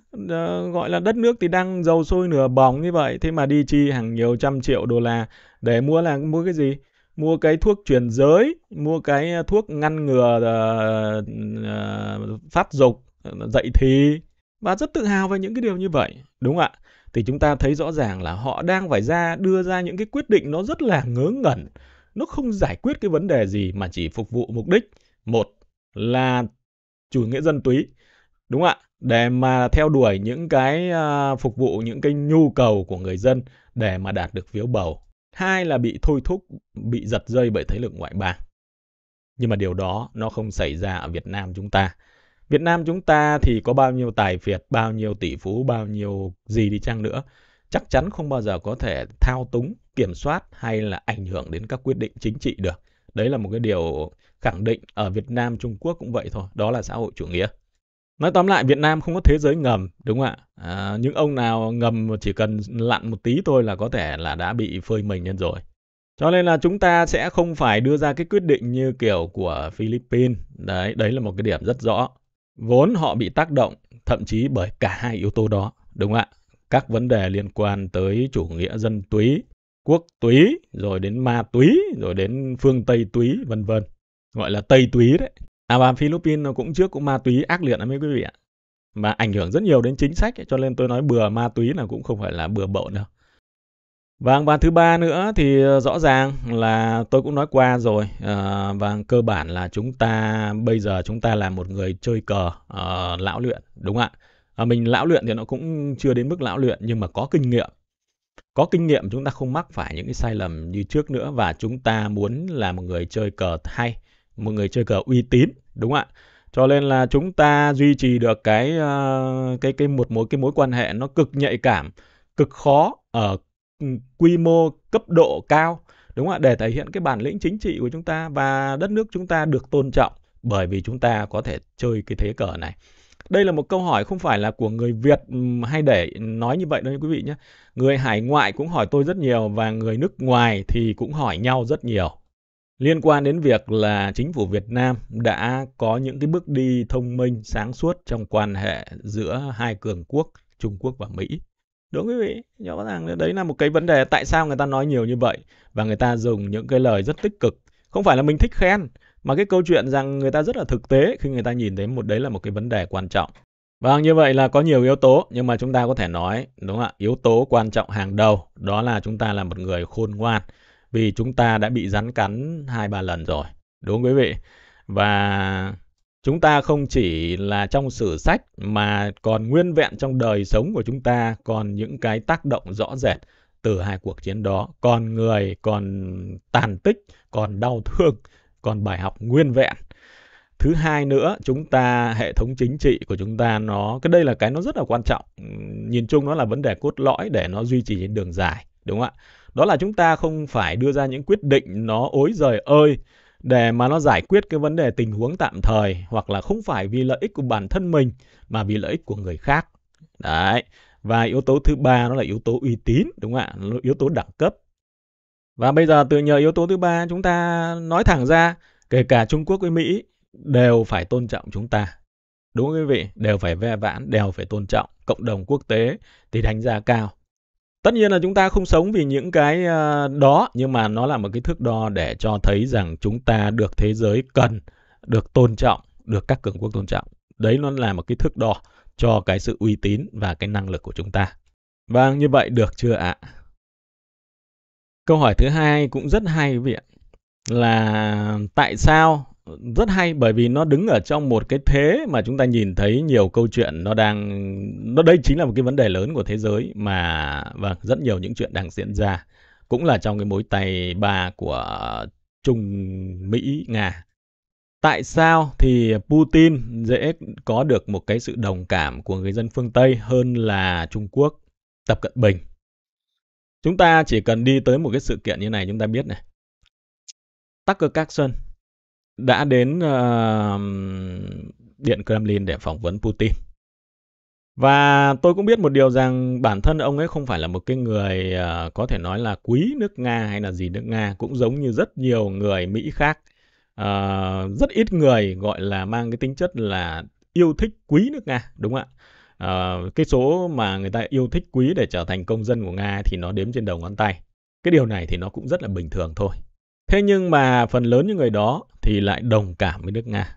gọi là đất nước thì đang dầu sôi nửa bỏng như vậy, thế mà đi chi hàng nhiều trăm triệu đô la để mua cái gì? Mua cái thuốc truyền giới, mua cái thuốc ngăn ngừa phát dục, dậy thì, và rất tự hào về những cái điều như vậy, đúng không ạ? Thì chúng ta thấy rõ ràng là họ đang phải đưa ra những cái quyết định nó rất là ngớ ngẩn, nó không giải quyết cái vấn đề gì mà chỉ phục vụ mục đích một là chủ nghĩa dân túy, đúng không ạ? Để mà theo đuổi những cái phục vụ những cái nhu cầu của người dân để mà đạt được phiếu bầu. Hai là bị thôi thúc, bị giật dây bởi thế lực ngoại bang. Nhưng mà điều đó nó không xảy ra ở Việt Nam chúng ta. Việt Nam chúng ta thì có bao nhiêu tài phiệt, bao nhiêu tỷ phú, bao nhiêu gì đi chăng nữa, chắc chắn không bao giờ có thể thao túng, kiểm soát hay là ảnh hưởng đến các quyết định chính trị được. Đấy là một cái điều khẳng định ở Việt Nam, Trung Quốc cũng vậy thôi. Đó là xã hội chủ nghĩa. Nói tóm lại, Việt Nam không có thế giới ngầm, đúng không ạ? Những ông nào ngầm chỉ cần lặn một tí thôi là có thể là đã bị phơi mình lên rồi. Cho nên là chúng ta sẽ không phải đưa ra cái quyết định như kiểu của Philippines. Đấy là một cái điểm rất rõ. Vốn họ bị tác động thậm chí bởi cả hai yếu tố đó, đúng không ạ? Các vấn đề liên quan tới chủ nghĩa dân túy, quốc túy, rồi đến ma túy, rồi đến phương Tây túy, vân vân, gọi là Tây túy đấy. Và Philippines nó cũng trước cũng ma túy ác liệt lắm mấy quý vị ạ, mà ảnh hưởng rất nhiều đến chính sách ấy, cho nên tôi nói bừa ma túy là cũng không phải là bừa bộn đâu. Và thứ ba nữa thì rõ ràng là tôi cũng nói qua rồi, và cơ bản là chúng ta bây giờ chúng ta là một người chơi cờ lão luyện, đúng không ạ? Mình lão luyện thì nó cũng chưa đến mức lão luyện, nhưng mà có kinh nghiệm. Có kinh nghiệm chúng ta không mắc phải những cái sai lầm như trước nữa, và chúng ta muốn là một người chơi cờ hay, một người chơi cờ uy tín, đúng không ạ? Cho nên là chúng ta duy trì được cái mối quan hệ nó cực nhạy cảm, cực khó ở quy mô cấp độ cao, đúng không ạ? Để thể hiện cái bản lĩnh chính trị của chúng ta và đất nước chúng ta được tôn trọng, bởi vì chúng ta có thể chơi cái thế cờ này. Đây là một câu hỏi không phải là của người Việt hay để nói như vậy đâu quý vị nhé. Người hải ngoại cũng hỏi tôi rất nhiều, và người nước ngoài thì cũng hỏi nhau rất nhiều. Liên quan đến việc là chính phủ Việt Nam đã có những cái bước đi thông minh, sáng suốt trong quan hệ giữa hai cường quốc Trung Quốc và Mỹ. Đúng quý vị, rõ ràng đấy là một cái vấn đề tại sao người ta nói nhiều như vậy, và người ta dùng những cái lời rất tích cực. Không phải là mình thích khen, mà cái câu chuyện rằng người ta rất là thực tế khi người ta nhìn thấy đấy là một cái vấn đề quan trọng. Và như vậy là có nhiều yếu tố, nhưng mà chúng ta có thể nói, đúng không ạ, yếu tố quan trọng hàng đầu đó là chúng ta là một người khôn ngoan, vì chúng ta đã bị rắn cắn 2-3 lần rồi, đúng không quý vị? Và chúng ta không chỉ là trong sử sách mà còn nguyên vẹn trong đời sống của chúng ta, còn những cái tác động rõ rệt từ hai cuộc chiến đó, còn người, còn tàn tích, còn đau thương, còn bài học nguyên vẹn. Thứ hai nữa, chúng ta, hệ thống chính trị của chúng ta, nó rất là quan trọng. Nhìn chung nó là vấn đề cốt lõi để nó duy trì trên đường dài, đúng không ạ? Đó là chúng ta không phải đưa ra những quyết định nó ối giời ơi để mà nó giải quyết cái vấn đề tình huống tạm thời, hoặc là không phải vì lợi ích của bản thân mình mà vì lợi ích của người khác. Đấy. Và yếu tố thứ ba nó là yếu tố uy tín, đúng không ạ? Yếu tố đẳng cấp. Và bây giờ từ nhờ yếu tố thứ ba, chúng ta nói thẳng ra, kể cả Trung Quốc với Mỹ đều phải tôn trọng chúng ta. Đúng không quý vị? Đều phải ve vãn, đều phải tôn trọng. Cộng đồng quốc tế thì đánh giá cao. Tất nhiên là chúng ta không sống vì những cái đó, nhưng mà nó là một cái thước đo để cho thấy rằng chúng ta được thế giới cần, được tôn trọng, được các cường quốc tôn trọng. Đấy nó là một cái thước đo cho cái sự uy tín và cái năng lực của chúng ta. Vâng, như vậy được chưa ạ? Câu hỏi thứ hai cũng rất hay quý vị ạ. Là tại sao? Rất hay bởi vì nó đứng ở trong một cái thế mà chúng ta nhìn thấy nhiều câu chuyện đây chính là một cái vấn đề lớn của thế giới mà rất nhiều những chuyện đang diễn ra. Cũng là trong cái mối tay ba của Trung, Mỹ, Nga. Tại sao thì Putin dễ có được một cái sự đồng cảm của người dân phương Tây hơn là Trung Quốc, Tập Cận Bình? Chúng ta chỉ cần đi tới một cái sự kiện như này chúng ta biết này. Tucker Carlson đã đến Điện Kremlin để phỏng vấn Putin. Và tôi cũng biết một điều rằng bản thân ông ấy không phải là một cái người có thể nói là quý nước Nga hay là gì nước Nga. Cũng giống như rất nhiều người Mỹ khác. Rất ít người gọi là mang cái tính chất là yêu thích quý nước Nga, đúng không ạ? Cái số mà người ta yêu thích quý để trở thành công dân của Nga thì nó đếm trên đầu ngón tay. Cái điều này thì nó cũng rất là bình thường thôi. Thế nhưng mà phần lớn những người đó thì lại đồng cảm với nước Nga.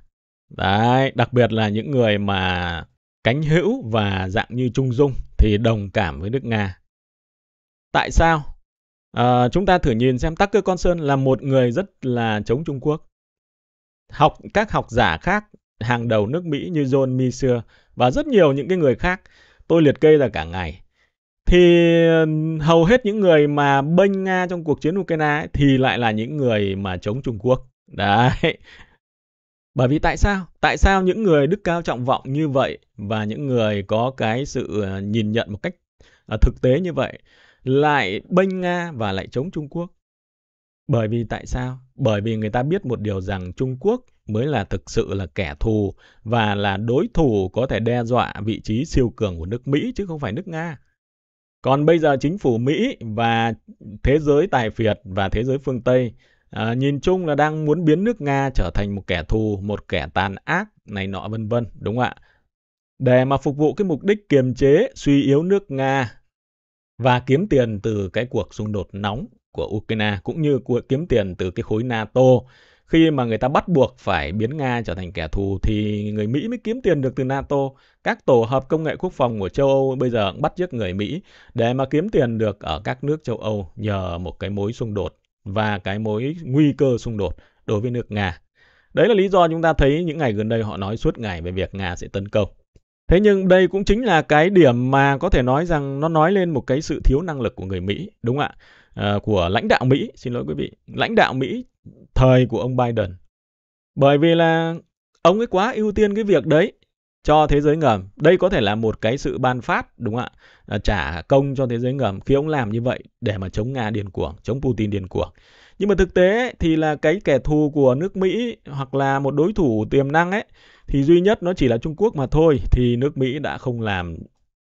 Đấy, đặc biệt là những người mà cánh hữu và dạng như trung dung thì đồng cảm với nước Nga. Tại sao? Chúng ta thử nhìn xem, Tucker Carlson là một người rất là chống Trung Quốc. Các học giả khác hàng đầu nước Mỹ như John Mearsheimer và rất nhiều những cái người khác, tôi liệt kê ra cả ngày. Thì hầu hết những người mà bênh Nga trong cuộc chiến Ukraine ấy, thì lại là những người mà chống Trung Quốc. Đấy. Bởi vì tại sao? Tại sao những người đức cao trọng vọng như vậy và những người có cái sự nhìn nhận một cách thực tế như vậy lại bênh Nga và lại chống Trung Quốc? Bởi vì tại sao? Bởi vì người ta biết một điều rằng Trung Quốc mới là thực sự là kẻ thù và là đối thủ có thể đe dọa vị trí siêu cường của nước Mỹ chứ không phải nước Nga. Còn bây giờ chính phủ Mỹ và thế giới tài phiệt và thế giới phương Tây nhìn chung là đang muốn biến nước Nga trở thành một kẻ thù, một kẻ tàn ác này nọ vân vân, đúng không ạ? Để mà phục vụ cái mục đích kiềm chế, suy yếu nước Nga và kiếm tiền từ cái cuộc xung đột nóng của Ukraine, cũng như kiếm tiền từ cái khối NATO. Khi mà người ta bắt buộc phải biến Nga trở thành kẻ thù thì người Mỹ mới kiếm tiền được từ NATO. Các tổ hợp công nghệ quốc phòng của châu Âu bây giờ cũng bắt chước người Mỹ để mà kiếm tiền được ở các nước châu Âu nhờ một cái mối xung đột và cái mối nguy cơ xung đột đối với nước Nga. Đấy là lý do chúng ta thấy những ngày gần đây họ nói suốt ngày về việc Nga sẽ tấn công. Thế nhưng đây cũng chính là cái điểm mà có thể nói rằng nó nói lên một cái sự thiếu năng lực của người Mỹ, đúng không ạ? Của lãnh đạo Mỹ, xin lỗi quý vị, lãnh đạo Mỹ thời của ông Biden. Bởi vì là ông ấy quá ưu tiên cái việc đấy cho thế giới ngầm. Đây có thể là một cái sự ban phát, đúng không ạ? Trả công cho thế giới ngầm khi ông làm như vậy để mà chống Nga điên cuồng, chống Putin điên cuồng. Nhưng mà thực tế thì là cái kẻ thù của nước Mỹ hoặc là một đối thủ tiềm năng ấy thì duy nhất nó chỉ là Trung Quốc mà thôi, thì nước Mỹ đã không làm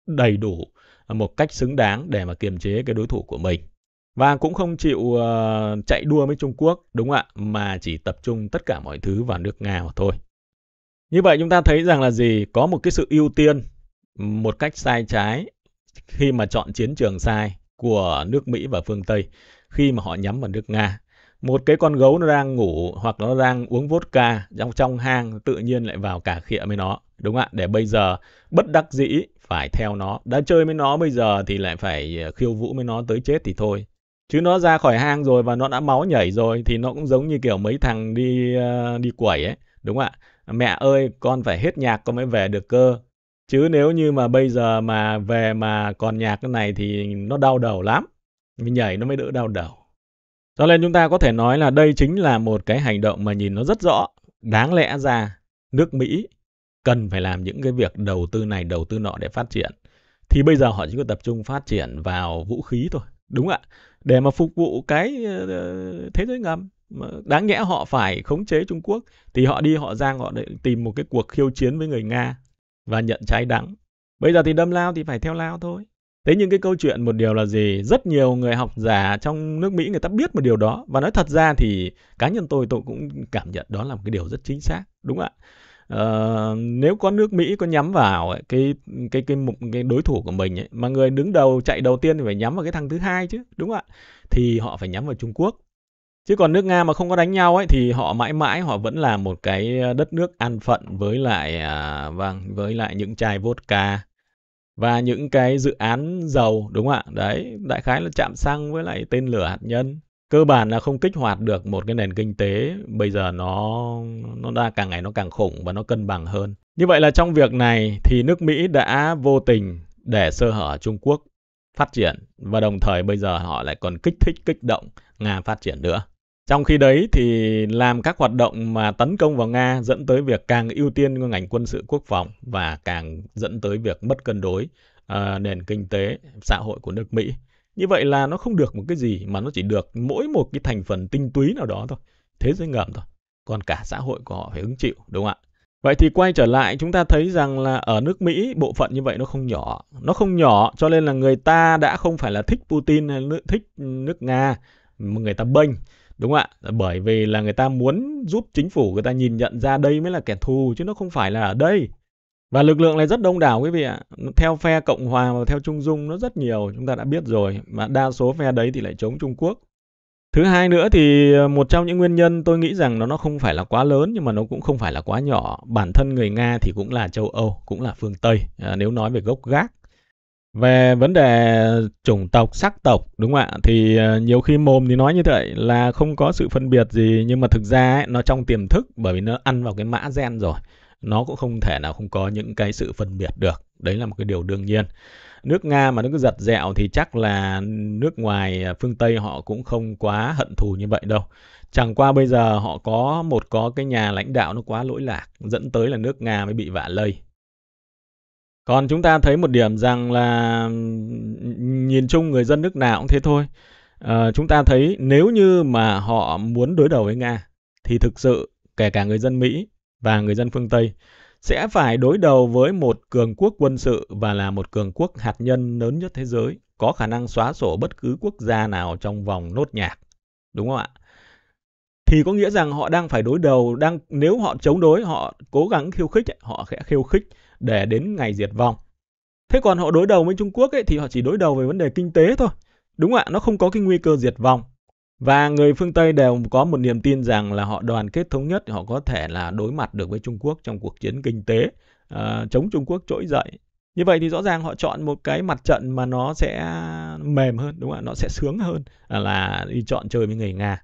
đầy đủ một cách xứng đáng để mà kiềm chế cái đối thủ của mình. Và cũng không chịu chạy đua với Trung Quốc, đúng không ạ? Mà chỉ tập trung tất cả mọi thứ vào nước Nga mà thôi. Như vậy chúng ta thấy rằng là gì? Có một cái sự ưu tiên một cách sai trái khi mà chọn chiến trường sai của nước Mỹ và phương Tây khi mà họ nhắm vào nước Nga. Một cái con gấu nó đang ngủ hoặc nó đang uống vodka trong hang, tự nhiên lại vào cà khịa với nó, đúng không ạ? Để bây giờ bất đắc dĩ phải theo nó, đã chơi với nó bây giờ thì lại phải khiêu vũ với nó tới chết thì thôi. Chứ nó ra khỏi hang rồi và nó đã máu nhảy rồi thì nó cũng giống như kiểu mấy thằng đi quẩy ấy, đúng không ạ? Mẹ ơi, con phải hết nhạc con mới về được cơ. Chứ nếu như mà bây giờ mà về mà còn nhạc cái này thì nó đau đầu lắm. Mình nhảy nó mới đỡ đau đầu. Cho nên chúng ta có thể nói là đây chính là một cái hành động mà nhìn nó rất rõ. Đáng lẽ ra nước Mỹ cần phải làm những cái việc đầu tư này, đầu tư nọ để phát triển. Thì bây giờ họ chỉ có tập trung phát triển vào vũ khí thôi. Đúng ạ, để mà phục vụ cái thế giới ngầm. Đáng nhẽ họ phải khống chế Trung Quốc thì họ đi họ giang họ để tìm một cái cuộc khiêu chiến với người Nga và nhận trái đắng. Bây giờ thì đâm lao thì phải theo lao thôi. Thế nhưng cái câu chuyện một điều là gì? Rất nhiều người học giả trong nước Mỹ người ta biết một điều đó. Và nói thật ra thì cá nhân tôi cũng cảm nhận đó là một cái điều rất chính xác. Đúng ạ. Nếu có nước Mỹ có nhắm vào ấy, cái đối thủ của mình ấy, mà người đứng đầu chạy đầu tiên thì phải nhắm vào cái thằng thứ hai chứ, đúng không ạ? Thì họ phải nhắm vào Trung Quốc. Chứ còn nước Nga mà không có đánh nhau ấy thì họ mãi mãi họ vẫn là một cái đất nước an phận với lại những chai vodka và những cái dự án dầu, đúng không ạ? Đấy, đại khái là trạm xăng với lại tên lửa hạt nhân. Cơ bản là không kích hoạt được một cái nền kinh tế bây giờ nó đã càng ngày nó càng khủng và nó cân bằng hơn. Như vậy là trong việc này thì nước Mỹ đã vô tình để sơ hở Trung Quốc phát triển và đồng thời bây giờ họ lại còn kích thích kích động Nga phát triển nữa. Trong khi đấy thì làm các hoạt động mà tấn công vào Nga dẫn tới việc càng ưu tiên ngành quân sự quốc phòng và càng dẫn tới việc mất cân đối nền kinh tế xã hội của nước Mỹ. Như vậy là nó không được một cái gì mà nó chỉ được mỗi một cái thành phần tinh túy nào đó thôi. Thế giới ngầm thôi. Còn cả xã hội của họ phải hứng chịu, đúng không ạ? Vậy thì quay trở lại chúng ta thấy rằng là ở nước Mỹ bộ phận như vậy nó không nhỏ. Nó không nhỏ cho nên là người ta đã không phải là thích Putin hay thích nước Nga mà người ta bênh, đúng không ạ? Bởi vì là người ta muốn giúp chính phủ người ta nhìn nhận ra đây mới là kẻ thù chứ nó không phải là ở đây. Và lực lượng này rất đông đảo quý vị ạ. Theo phe Cộng Hòa và theo Trung Dung nó rất nhiều, chúng ta đã biết rồi. Mà đa số phe đấy thì lại chống Trung Quốc. Thứ hai nữa thì một trong những nguyên nhân tôi nghĩ rằng nó không phải là quá lớn nhưng mà nó cũng không phải là quá nhỏ. Bản thân người Nga thì cũng là châu Âu, cũng là phương Tây, nếu nói về gốc gác. Về vấn đề chủng tộc, sắc tộc, đúng không ạ? Thì nhiều khi mồm thì nói như vậy là không có sự phân biệt gì. Nhưng mà thực ra ấy, nó trong tiềm thức bởi vì nó ăn vào cái mã gen rồi. Nó cũng không thể nào không có những cái sự phân biệt được. Đấy là một cái điều đương nhiên. Nước Nga mà nó cứ giật dẹo thì chắc là nước ngoài phương Tây họ cũng không quá hận thù như vậy đâu. Chẳng qua bây giờ họ có cái nhà lãnh đạo nó quá lỗi lạc, dẫn tới là nước Nga mới bị vạ lây. Còn chúng ta thấy một điểm rằng là nhìn chung người dân nước nào cũng thế thôi. Chúng ta thấy nếu như mà họ muốn đối đầu với Nga thì thực sự kể cả người dân Mỹ và người dân phương Tây sẽ phải đối đầu với một cường quốc quân sự và là một cường quốc hạt nhân lớn nhất thế giới, có khả năng xóa sổ bất cứ quốc gia nào trong vòng nốt nhạc, đúng không ạ? Thì có nghĩa rằng họ đang phải đối đầu, nếu họ chống đối, họ cố gắng khiêu khích, họ sẽ khiêu khích để đến ngày diệt vong. Thế còn họ đối đầu với Trung Quốc ấy, thì họ chỉ đối đầu về vấn đề kinh tế thôi, đúng không ạ? Nó không có cái nguy cơ diệt vong. Và người phương Tây đều có một niềm tin rằng là họ đoàn kết thống nhất, họ có thể là đối mặt được với Trung Quốc trong cuộc chiến kinh tế, chống Trung Quốc trỗi dậy. Như vậy thì rõ ràng họ chọn một cái mặt trận mà nó sẽ mềm hơn, đúng không ạ? Nó sẽ sướng hơn là đi chọn chơi với người Nga.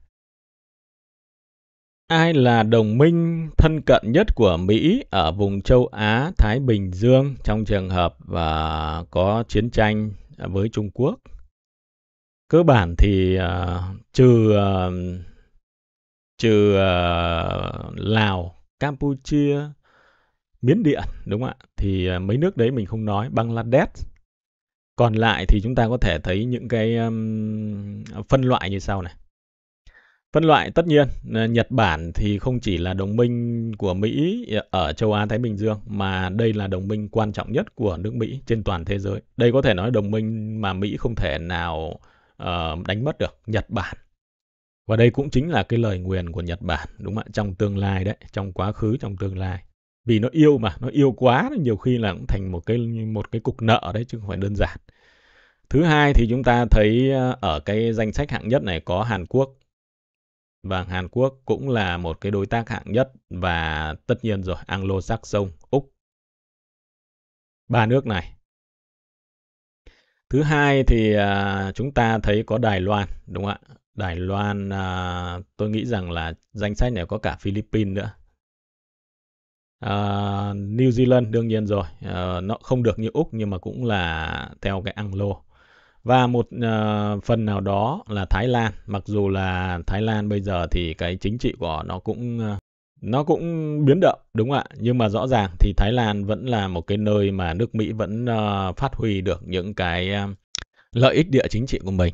Ai là đồng minh thân cận nhất của Mỹ ở vùng châu Á-Thái Bình Dương trong trường hợp có chiến tranh với Trung Quốc? Cơ bản thì trừ Lào, Campuchia, Miến Điện, đúng không ạ? Thì mấy nước đấy mình không nói, Bangladesh. Còn lại thì chúng ta có thể thấy những cái phân loại như sau này. Phân loại tất nhiên, Nhật Bản thì không chỉ là đồng minh của Mỹ ở châu Á-Thái Bình Dương, mà đây là đồng minh quan trọng nhất của nước Mỹ trên toàn thế giới. Đây có thể nói đồng minh mà Mỹ không thể nào đánh mất được, Nhật Bản. Và đây cũng chính là cái lời nguyền của Nhật Bản, đúng không ạ? Trong tương lai đấy, trong quá khứ, trong tương lai. Vì nó yêu mà, nó yêu quá, nhiều khi là cũng thành một cái cục nợ đấy, chứ không phải đơn giản. Thứ hai thì chúng ta thấy ở cái danh sách hạng nhất này có Hàn Quốc. Và Hàn Quốc cũng là một cái đối tác hạng nhất, và tất nhiên rồi, Anglo-Saxon, Úc. Ba nước này. Thứ hai thì chúng ta thấy có Đài Loan, đúng không ạ? Đài Loan, tôi nghĩ rằng là danh sách này có cả Philippines nữa. New Zealand đương nhiên rồi, nó không được như Úc nhưng mà cũng là theo cái Anglo. Và một phần nào đó là Thái Lan, mặc dù là Thái Lan bây giờ thì cái chính trị của nó cũng biến động, đúng không ạ? Nhưng mà rõ ràng thì Thái Lan vẫn là một cái nơi mà nước Mỹ vẫn phát huy được những cái lợi ích địa chính trị của mình.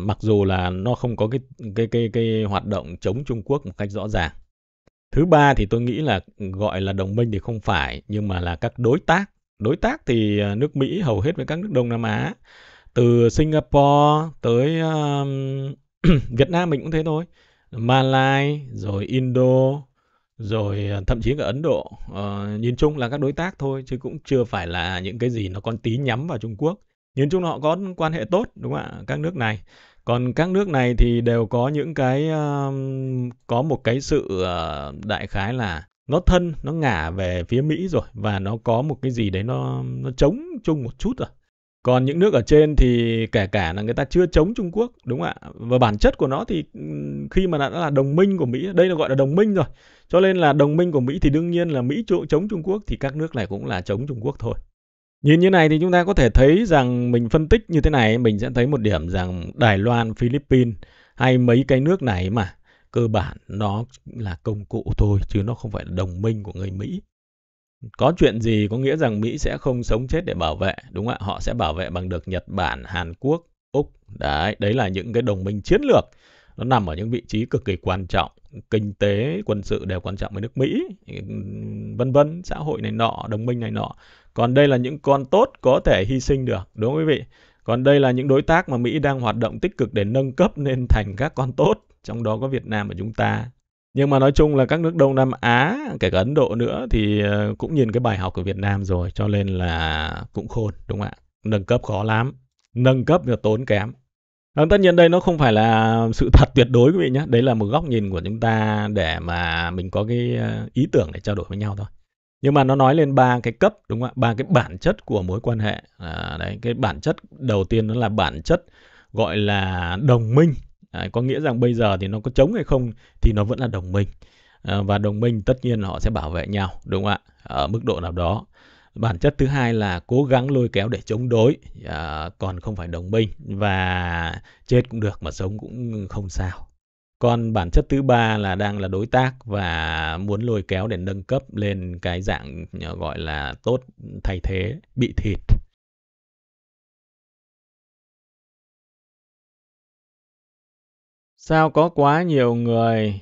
Mặc dù là nó không có cái hoạt động chống Trung Quốc một cách rõ ràng. Thứ ba thì tôi nghĩ là gọi là đồng minh thì không phải, nhưng mà là các đối tác. Đối tác thì nước Mỹ hầu hết với các nước Đông Nam Á. Từ Singapore tới Việt Nam mình cũng thế thôi. Malaysia, rồi Indo, rồi thậm chí cả Ấn Độ. Nhìn chung là các đối tác thôi, chứ cũng chưa phải là những cái gì nó còn tí nhắm vào Trung Quốc. Nhìn chung là họ có quan hệ tốt, đúng không ạ, các nước này. Còn các nước này thì đều có những cái, có một cái sự đại khái là nó thân, nó ngả về phía Mỹ rồi. Và nó có một cái gì đấy nó chống chung một chút rồi. Còn những nước ở trên thì kể cả là người ta chưa chống Trung Quốc, đúng không ạ? Và bản chất của nó thì khi mà đã là đồng minh của Mỹ, đây là gọi là đồng minh rồi. Cho nên là đồng minh của Mỹ thì đương nhiên là Mỹ chống Trung Quốc thì các nước này cũng là chống Trung Quốc thôi. Nhìn như này thì chúng ta có thể thấy rằng mình phân tích như thế này, mình sẽ thấy một điểm rằng Đài Loan, Philippines hay mấy cái nước này mà cơ bản nó là công cụ thôi, chứ nó không phải là đồng minh của người Mỹ. Có chuyện gì có nghĩa rằng Mỹ sẽ không sống chết để bảo vệ, đúng không ạ? Họ sẽ bảo vệ bằng được Nhật Bản, Hàn Quốc, Úc. Đấy là những cái đồng minh chiến lược. Nó nằm ở những vị trí cực kỳ quan trọng, kinh tế, quân sự đều quan trọng với nước Mỹ, vân vân, xã hội này nọ, đồng minh này nọ. Còn đây là những con tốt có thể hy sinh được, đúng không quý vị? Còn đây là những đối tác mà Mỹ đang hoạt động tích cực để nâng cấp nên thành các con tốt, trong đó có Việt Nam của chúng ta. Nhưng mà nói chung là các nước Đông Nam Á, kể cả Ấn Độ nữa thì cũng nhìn cái bài học của Việt Nam rồi, cho nên là cũng khôn, đúng không ạ? Nâng cấp khó lắm, nâng cấp là tốn kém. Tất nhiên đây nó không phải là sự thật tuyệt đối quý vị nhé, đấy là một góc nhìn của chúng ta để mà mình có cái ý tưởng để trao đổi với nhau thôi. Nhưng mà nó nói lên ba cái cấp, đúng không ạ? Ba cái bản chất của mối quan hệ. Đấy, cái bản chất đầu tiên nó là bản chất gọi là đồng minh. Có nghĩa rằng bây giờ thì nó có chống hay không thì nó vẫn là đồng minh. Và đồng minh tất nhiên họ sẽ bảo vệ nhau, đúng không ạ? Ở mức độ nào đó. Bản chất thứ hai là cố gắng lôi kéo để chống đối, còn không phải đồng minh. Và chết cũng được mà sống cũng không sao. Còn bản chất thứ ba là đang là đối tác và muốn lôi kéo để nâng cấp lên cái dạng gọi là tốt, thay thế, bị thịt. Sao có quá nhiều người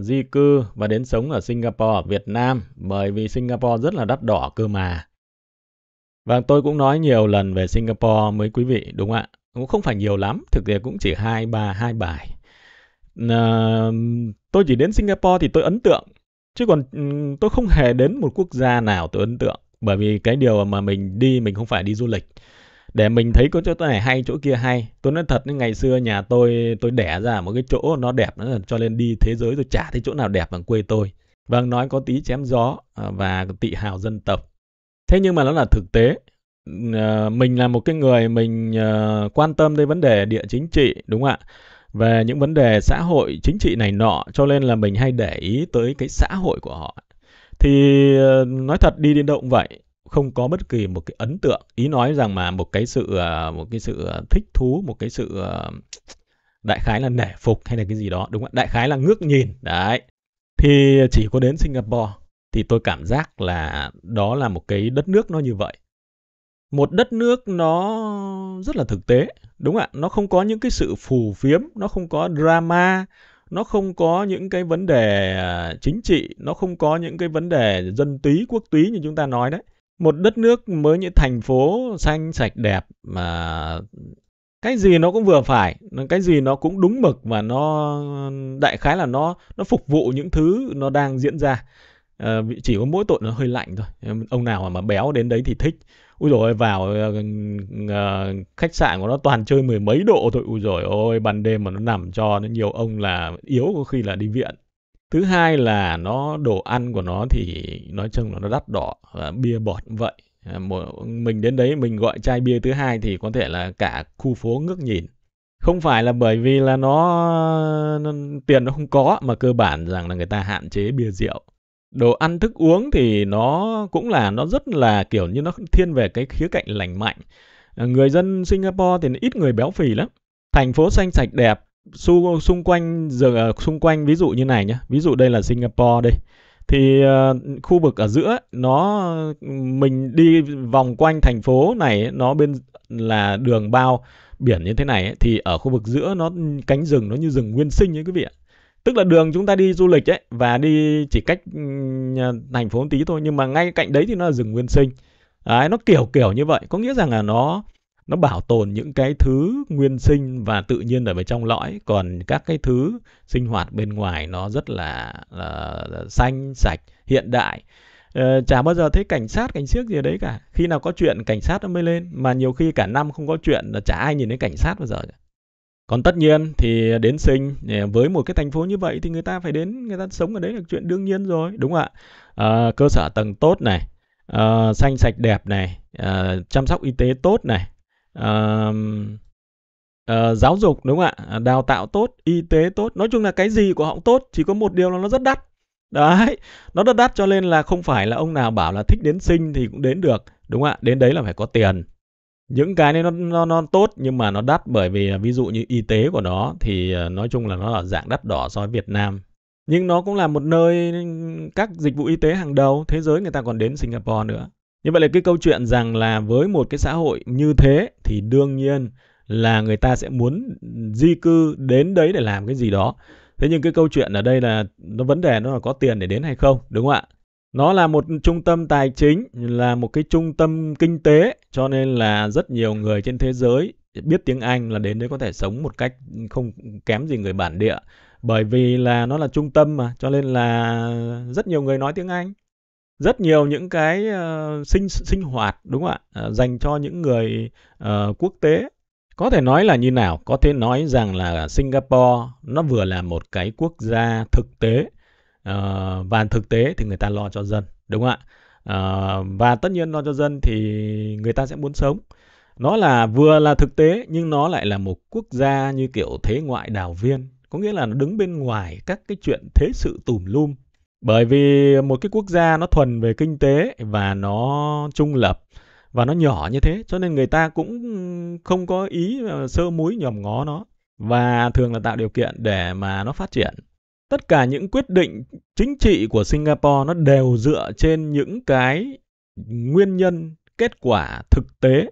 di cư và đến sống ở Singapore, ở Việt Nam? Bởi vì Singapore rất là đắt đỏ cơ mà. Và tôi cũng nói nhiều lần về Singapore với quý vị, đúng không ạ? Cũng không phải nhiều lắm, thực tế cũng chỉ 2 bài. Tôi chỉ đến Singapore thì tôi ấn tượng, chứ còn tôi không hề đến một quốc gia nào tôi ấn tượng. Bởi vì cái điều mà mình đi, mình không phải đi du lịch để mình thấy có chỗ này hay, chỗ kia hay. Tôi nói thật, ngày xưa nhà tôi đẻ ra một cái chỗ nó đẹp, cho nên đi thế giới tôi chả thấy chỗ nào đẹp bằng quê tôi. Vâng, nói có tí chém gió và tị hào dân tộc. Thế nhưng mà nó là thực tế. Mình là một cái người mình quan tâm đến vấn đề địa chính trị, đúng không ạ? về những vấn đề xã hội, chính trị này nọ, cho nên là mình hay để ý tới cái xã hội của họ. Thì nói thật, đi đến đâu cũng vậy, không có bất kỳ một cái ấn tượng, ý nói rằng mà một cái sự thích thú, một cái sự đại khái là nể phục hay là cái gì đó, đúng không? Đại khái là ngước nhìn, đấy. Thì chỉ có đến Singapore thì tôi cảm giác là đó là một cái đất nước nó như vậy. Một đất nước nó rất là thực tế, đúng ạ, nó không có những cái sự phù phiếm, nó không có drama, nó không có những cái vấn đề chính trị, nó không có những cái vấn đề dân túy, quốc túy như chúng ta nói đấy. Một đất nước mới như thành phố xanh, sạch, đẹp, mà cái gì nó cũng vừa phải, cái gì nó cũng đúng mực và nó đại khái là nó phục vụ những thứ nó đang diễn ra. Chỉ có mỗi tội nó hơi lạnh thôi. Ông nào mà béo đến đấy thì thích. Úi dồi ôi, vào khách sạn của nó toàn chơi mười mấy độ thôi. Úi dồi ôi, ban đêm mà nó nằm cho nó nhiều ông là yếu, có khi là đi viện. Thứ hai là nó đồ ăn của nó thì nói chung là nó đắt đỏ, bia bọt cũng vậy. Mình đến đấy mình gọi chai bia thứ hai thì có thể là cả khu phố ngước nhìn. Không phải là bởi vì là nó tiền nó không có, mà cơ bản rằng là người ta hạn chế bia rượu. Đồ ăn thức uống thì nó cũng là nó rất là kiểu như nó thiên về cái khía cạnh lành mạnh. Người dân Singapore thì ít người béo phì lắm. Thành phố xanh sạch đẹp, xung quanh ví dụ như này nhé, ví dụ đây là Singapore đây, thì khu vực ở giữa nó, mình đi vòng quanh thành phố này, nó bên là đường bao biển như thế này ấy, thì ở khu vực giữa nó cánh rừng, nó như rừng nguyên sinh ấy quý vị ạ. Tức là đường chúng ta đi du lịch ấy, và đi chỉ cách thành phố một tí thôi, nhưng mà ngay cạnh đấy thì nó là rừng nguyên sinh. Đấy, nó kiểu như vậy, có nghĩa rằng là nó bảo tồn những cái thứ nguyên sinh và tự nhiên ở bên trong lõi, còn các cái thứ sinh hoạt bên ngoài nó rất là xanh, sạch, hiện đại. Chả bao giờ thấy cảnh sát, cảnh xiếc gì ở đấy cả. Khi nào có chuyện cảnh sát nó mới lên, mà nhiều khi cả năm không có chuyện là chả ai nhìn thấy cảnh sát bao giờ cả. Còn tất nhiên thì đến Sinh với một cái thành phố như vậy thì người ta phải đến, người ta sống ở đấy là chuyện đương nhiên rồi, đúng không ạ? Cơ sở tầng tốt này, xanh sạch đẹp này, chăm sóc y tế tốt này, giáo dục, đúng không ạ? Đào tạo tốt, y tế tốt, nói chung là cái gì của họ cũng tốt, chỉ có một điều là nó rất đắt. Đấy, nó rất đắt cho nên là không phải là ông nào bảo là thích đến Sinh thì cũng đến được, đúng không ạ? Đến đấy là phải có tiền. Những cái này nó tốt nhưng mà nó đắt, bởi vì là ví dụ như y tế của nó thì nói chung là nó ở dạng đắt đỏ so với Việt Nam. Nhưng nó cũng là một nơi các dịch vụ y tế hàng đầu thế giới, người ta còn đến Singapore nữa. Như vậy là cái câu chuyện rằng là với một cái xã hội như thế thì đương nhiên là người ta sẽ muốn di cư đến đấy để làm cái gì đó. Thế nhưng cái câu chuyện ở đây là nó vấn đề nó là có tiền để đến hay không, đúng không ạ? Nó là một trung tâm tài chính, là một cái trung tâm kinh tế, cho nên là rất nhiều người trên thế giới biết tiếng Anh là đến đấy có thể sống một cách không kém gì người bản địa. Bởi vì là nó là trung tâm mà, cho nên là rất nhiều người nói tiếng Anh. Rất nhiều những cái sinh hoạt, đúng không ạ, dành cho những người quốc tế. Có thể nói là như nào? Có thể nói rằng là Singapore nó vừa là một cái quốc gia thực tế, và thực tế thì người ta lo cho dân, đúng không ạ? Và tất nhiên lo cho dân thì người ta sẽ muốn sống. Nó là vừa là thực tế nhưng nó lại là một quốc gia như kiểu thế ngoại đảo viên, có nghĩa là nó đứng bên ngoài các cái chuyện thế sự tùm lum. Bởi vì một cái quốc gia nó thuần về kinh tế và nó trung lập và nó nhỏ như thế, cho nên người ta cũng không có ý sơ múi nhòm ngó nó, và thường là tạo điều kiện để mà nó phát triển. Tất cả những quyết định chính trị của Singapore nó đều dựa trên những cái nguyên nhân, kết quả thực tế,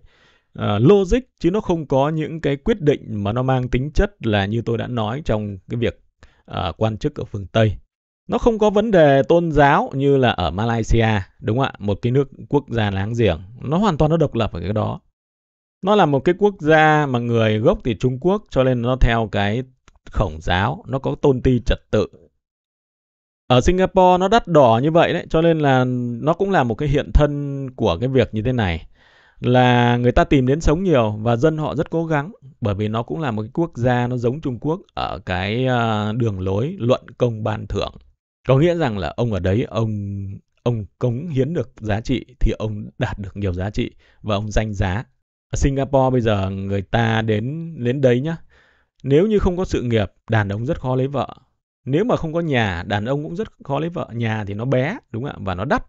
logic, chứ nó không có những cái quyết định mà nó mang tính chất là như tôi đã nói trong cái việc quan chức ở phương Tây. Nó không có vấn đề tôn giáo như là ở Malaysia, đúng không ạ? Một cái nước quốc gia láng giềng, nó hoàn toàn nó độc lập ở cái đó. Nó là một cái quốc gia mà người gốc thì Trung Quốc, cho nên nó theo cái khổng giáo, nó có tôn ti trật tự. Ở Singapore nó đắt đỏ như vậy đấy, cho nên là nó cũng là một cái hiện thân của cái việc như thế này, là người ta tìm đến sống nhiều và dân họ rất cố gắng, bởi vì nó cũng là một cái quốc gia nó giống Trung Quốc ở cái đường lối luận công ban thưởng. Có nghĩa rằng là ông ở đấy, ông cống hiến được giá trị thì ông đạt được nhiều giá trị và ông danh giá. Ở Singapore bây giờ người ta đến đấy nhá, Nếu như không có sự nghiệp, đàn ông rất khó lấy vợ. Nếu mà không có nhà, đàn ông cũng rất khó lấy vợ. Nhà thì nó bé, đúng không ạ? Và nó đắt.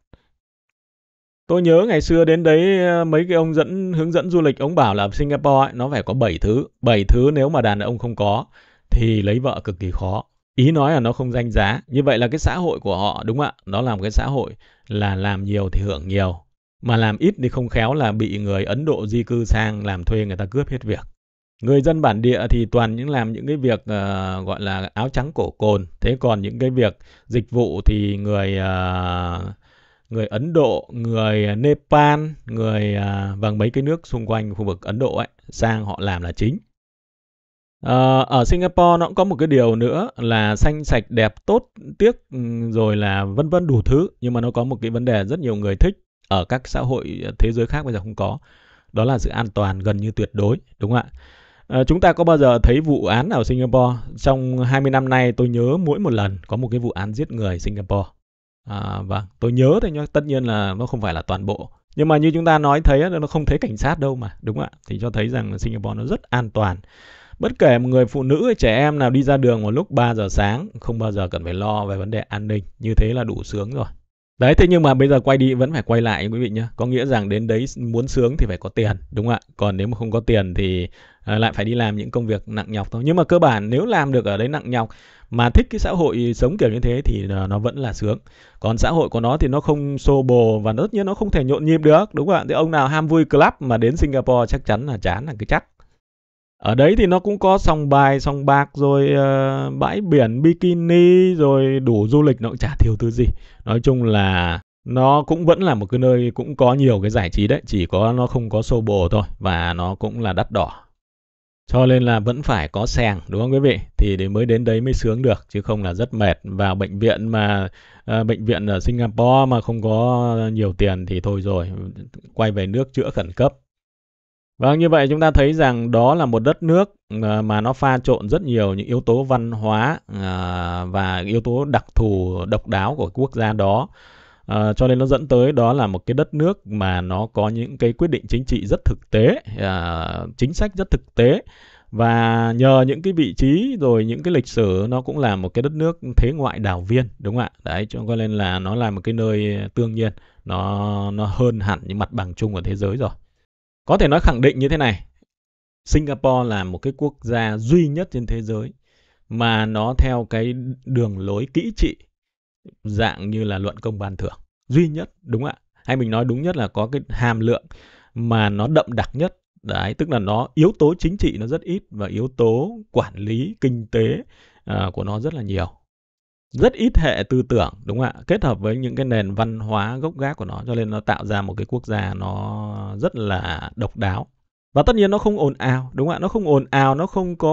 Tôi nhớ ngày xưa đến đấy mấy cái ông hướng dẫn du lịch, ông bảo là Singapore ấy, nó phải có 7 thứ. 7 thứ nếu mà đàn ông không có thì lấy vợ cực kỳ khó. Ý nói là nó không danh giá. Như vậy là cái xã hội của họ, đúng không ạ? Nó là một cái xã hội là làm nhiều thì hưởng nhiều. Mà làm ít thì không khéo là bị người Ấn Độ di cư sang làm thuê, người ta cướp hết việc. Người dân bản địa thì toàn những làm những cái việc gọi là áo trắng cổ cồn. Thế còn những cái việc dịch vụ thì người Ấn Độ, người Nepal, người và mấy cái nước xung quanh khu vực Ấn Độ ấy, sang họ làm là chính. Ở Singapore nó cũng có một cái điều nữa là xanh sạch đẹp tốt tiếc rồi là vân vân đủ thứ. Nhưng mà nó có một cái vấn đề rất nhiều người thích ở các xã hội thế giới khác bây giờ không có. Đó là sự an toàn gần như tuyệt đối, đúng không ạ? Chúng ta có bao giờ thấy vụ án ở Singapore? Trong 20 năm nay tôi nhớ mỗi một lần có một cái vụ án giết người Singapore. Vâng, tôi nhớ thôi nhá, tất nhiên là nó không phải là toàn bộ. Nhưng mà như chúng ta nói thấy nó không thấy cảnh sát đâu mà, đúng không ạ? Thì cho thấy rằng Singapore nó rất an toàn. Bất kể một người phụ nữ hay trẻ em nào đi ra đường vào lúc 3 giờ sáng không bao giờ cần phải lo về vấn đề an ninh. Như thế là đủ sướng rồi. Đấy, thế nhưng mà bây giờ quay đi vẫn phải quay lại quý vị nhé. Có nghĩa rằng đến đấy muốn sướng thì phải có tiền, đúng không ạ? Còn nếu mà không có tiền thì lại phải đi làm những công việc nặng nhọc thôi. Nhưng mà cơ bản nếu làm được ở đấy nặng nhọc mà thích cái xã hội sống kiểu như thế thì nó vẫn là sướng. Còn xã hội của nó thì nó không xô bồ và tất nhiên nó không thể nhộn nhịp được, đúng không ạ? Thì ông nào ham vui club mà đến Singapore chắc chắn là chán là cái chắc. Ở đấy thì nó cũng có sòng bài, sòng bạc, rồi bãi biển, bikini, rồi đủ du lịch, nó cũng chả thiếu thứ gì. Nói chung là nó cũng vẫn là một cái nơi cũng có nhiều cái giải trí đấy, chỉ có nó không có xô bồ thôi và nó cũng là đắt đỏ. Cho nên là vẫn phải có sàng, đúng không quý vị? Thì để mới đến đấy mới sướng được, chứ không là rất mệt. Vào bệnh viện mà bệnh viện ở Singapore mà không có nhiều tiền thì thôi rồi, quay về nước chữa khẩn cấp. Vâng, như vậy chúng ta thấy rằng đó là một đất nước mà nó pha trộn rất nhiều những yếu tố văn hóa và yếu tố đặc thù độc đáo của quốc gia đó. Cho nên nó dẫn tới đó là một cái đất nước mà nó có những cái quyết định chính trị rất thực tế, chính sách rất thực tế. Và nhờ những cái vị trí rồi những cái lịch sử nó cũng là một cái đất nước thế ngoại đảo viên, đúng không ạ? Đấy, cho nên là nó là một cái nơi tương nhiên, nó hơn hẳn những mặt bằng chung của thế giới rồi. Có thể nói khẳng định như thế này, Singapore là một cái quốc gia duy nhất trên thế giới mà nó theo cái đường lối kỹ trị dạng như là luận công ban thưởng. Duy nhất, đúng ạ. Hay mình nói đúng nhất là có cái hàm lượng mà nó đậm đặc nhất. Đấy, tức là nó yếu tố chính trị nó rất ít và yếu tố quản lý, kinh tế của nó rất là nhiều. Rất ít hệ tư tưởng, đúng không ạ? Kết hợp với những cái nền văn hóa gốc gác của nó, cho nên nó tạo ra một cái quốc gia nó rất là độc đáo. Và tất nhiên nó không ồn ào, đúng không ạ? Nó không ồn ào, nó không có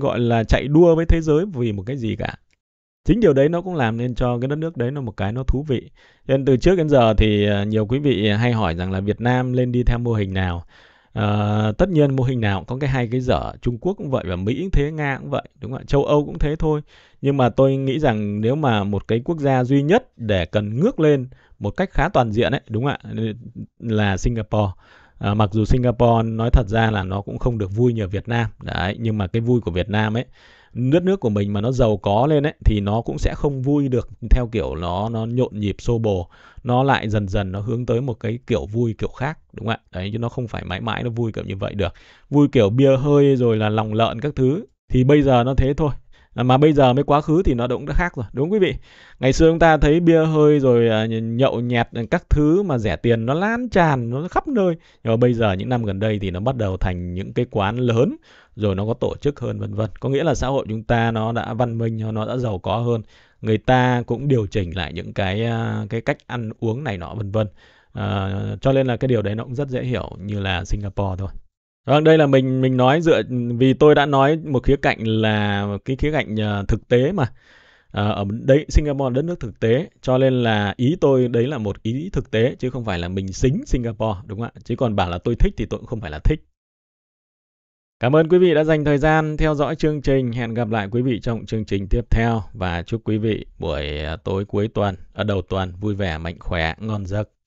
gọi là chạy đua với thế giới vì một cái gì cả. Chính điều đấy nó cũng làm nên cho cái đất nước đấy nó một cái nó thú vị. Nên từ trước đến giờ thì nhiều quý vị hay hỏi rằng là Việt Nam lên đi theo mô hình nào. Tất nhiên mô hình nào cũng có cái hay cái dở. Trung Quốc cũng vậy và Mỹ cũng thế, Nga cũng vậy, đúng không ạ? Châu Âu cũng thế thôi. Nhưng mà tôi nghĩ rằng nếu mà một cái quốc gia duy nhất để cần ngước lên một cách khá toàn diện ấy, đúng không ạ, là Singapore. Mặc dù Singapore nói thật ra là nó cũng không được vui như Việt Nam. Đấy, nhưng mà cái vui của Việt Nam ấy, nước của mình mà nó giàu có lên ấy thì nó cũng sẽ không vui được theo kiểu nó nhộn nhịp xô bồ. Nó lại dần dần nó hướng tới một cái kiểu vui kiểu khác, đúng không ạ? Đấy, chứ nó không phải mãi mãi nó vui kiểu như vậy được. Vui kiểu bia hơi rồi là lòng lợn các thứ thì bây giờ nó thế thôi. Mà bây giờ mới quá khứ thì nó cũng đã khác rồi, đúng quý vị? Ngày xưa chúng ta thấy bia hơi rồi nhậu nhẹt các thứ mà rẻ tiền nó lan tràn, nó khắp nơi. Nhưng mà bây giờ những năm gần đây thì nó bắt đầu thành những cái quán lớn rồi nó có tổ chức hơn vân vân. Có nghĩa là xã hội chúng ta nó đã văn minh, nó đã giàu có hơn. Người ta cũng điều chỉnh lại những cái cách ăn uống này nọ vân vân. Cho nên là cái điều đấy nó cũng rất dễ hiểu như là Singapore thôi. Vâng, đây là mình nói dựa vì tôi đã nói một khía cạnh là cái khía cạnh thực tế mà. Ở đây Singapore là đất nước thực tế, cho nên là ý tôi đấy là một ý thực tế chứ không phải là mình xính Singapore, đúng không ạ? Chứ còn bảo là tôi thích thì tôi cũng không phải là thích. Cảm ơn quý vị đã dành thời gian theo dõi chương trình. Hẹn gặp lại quý vị trong chương trình tiếp theo và chúc quý vị buổi tối cuối tuần, ở đầu tuần vui vẻ, mạnh khỏe, ngon giấc.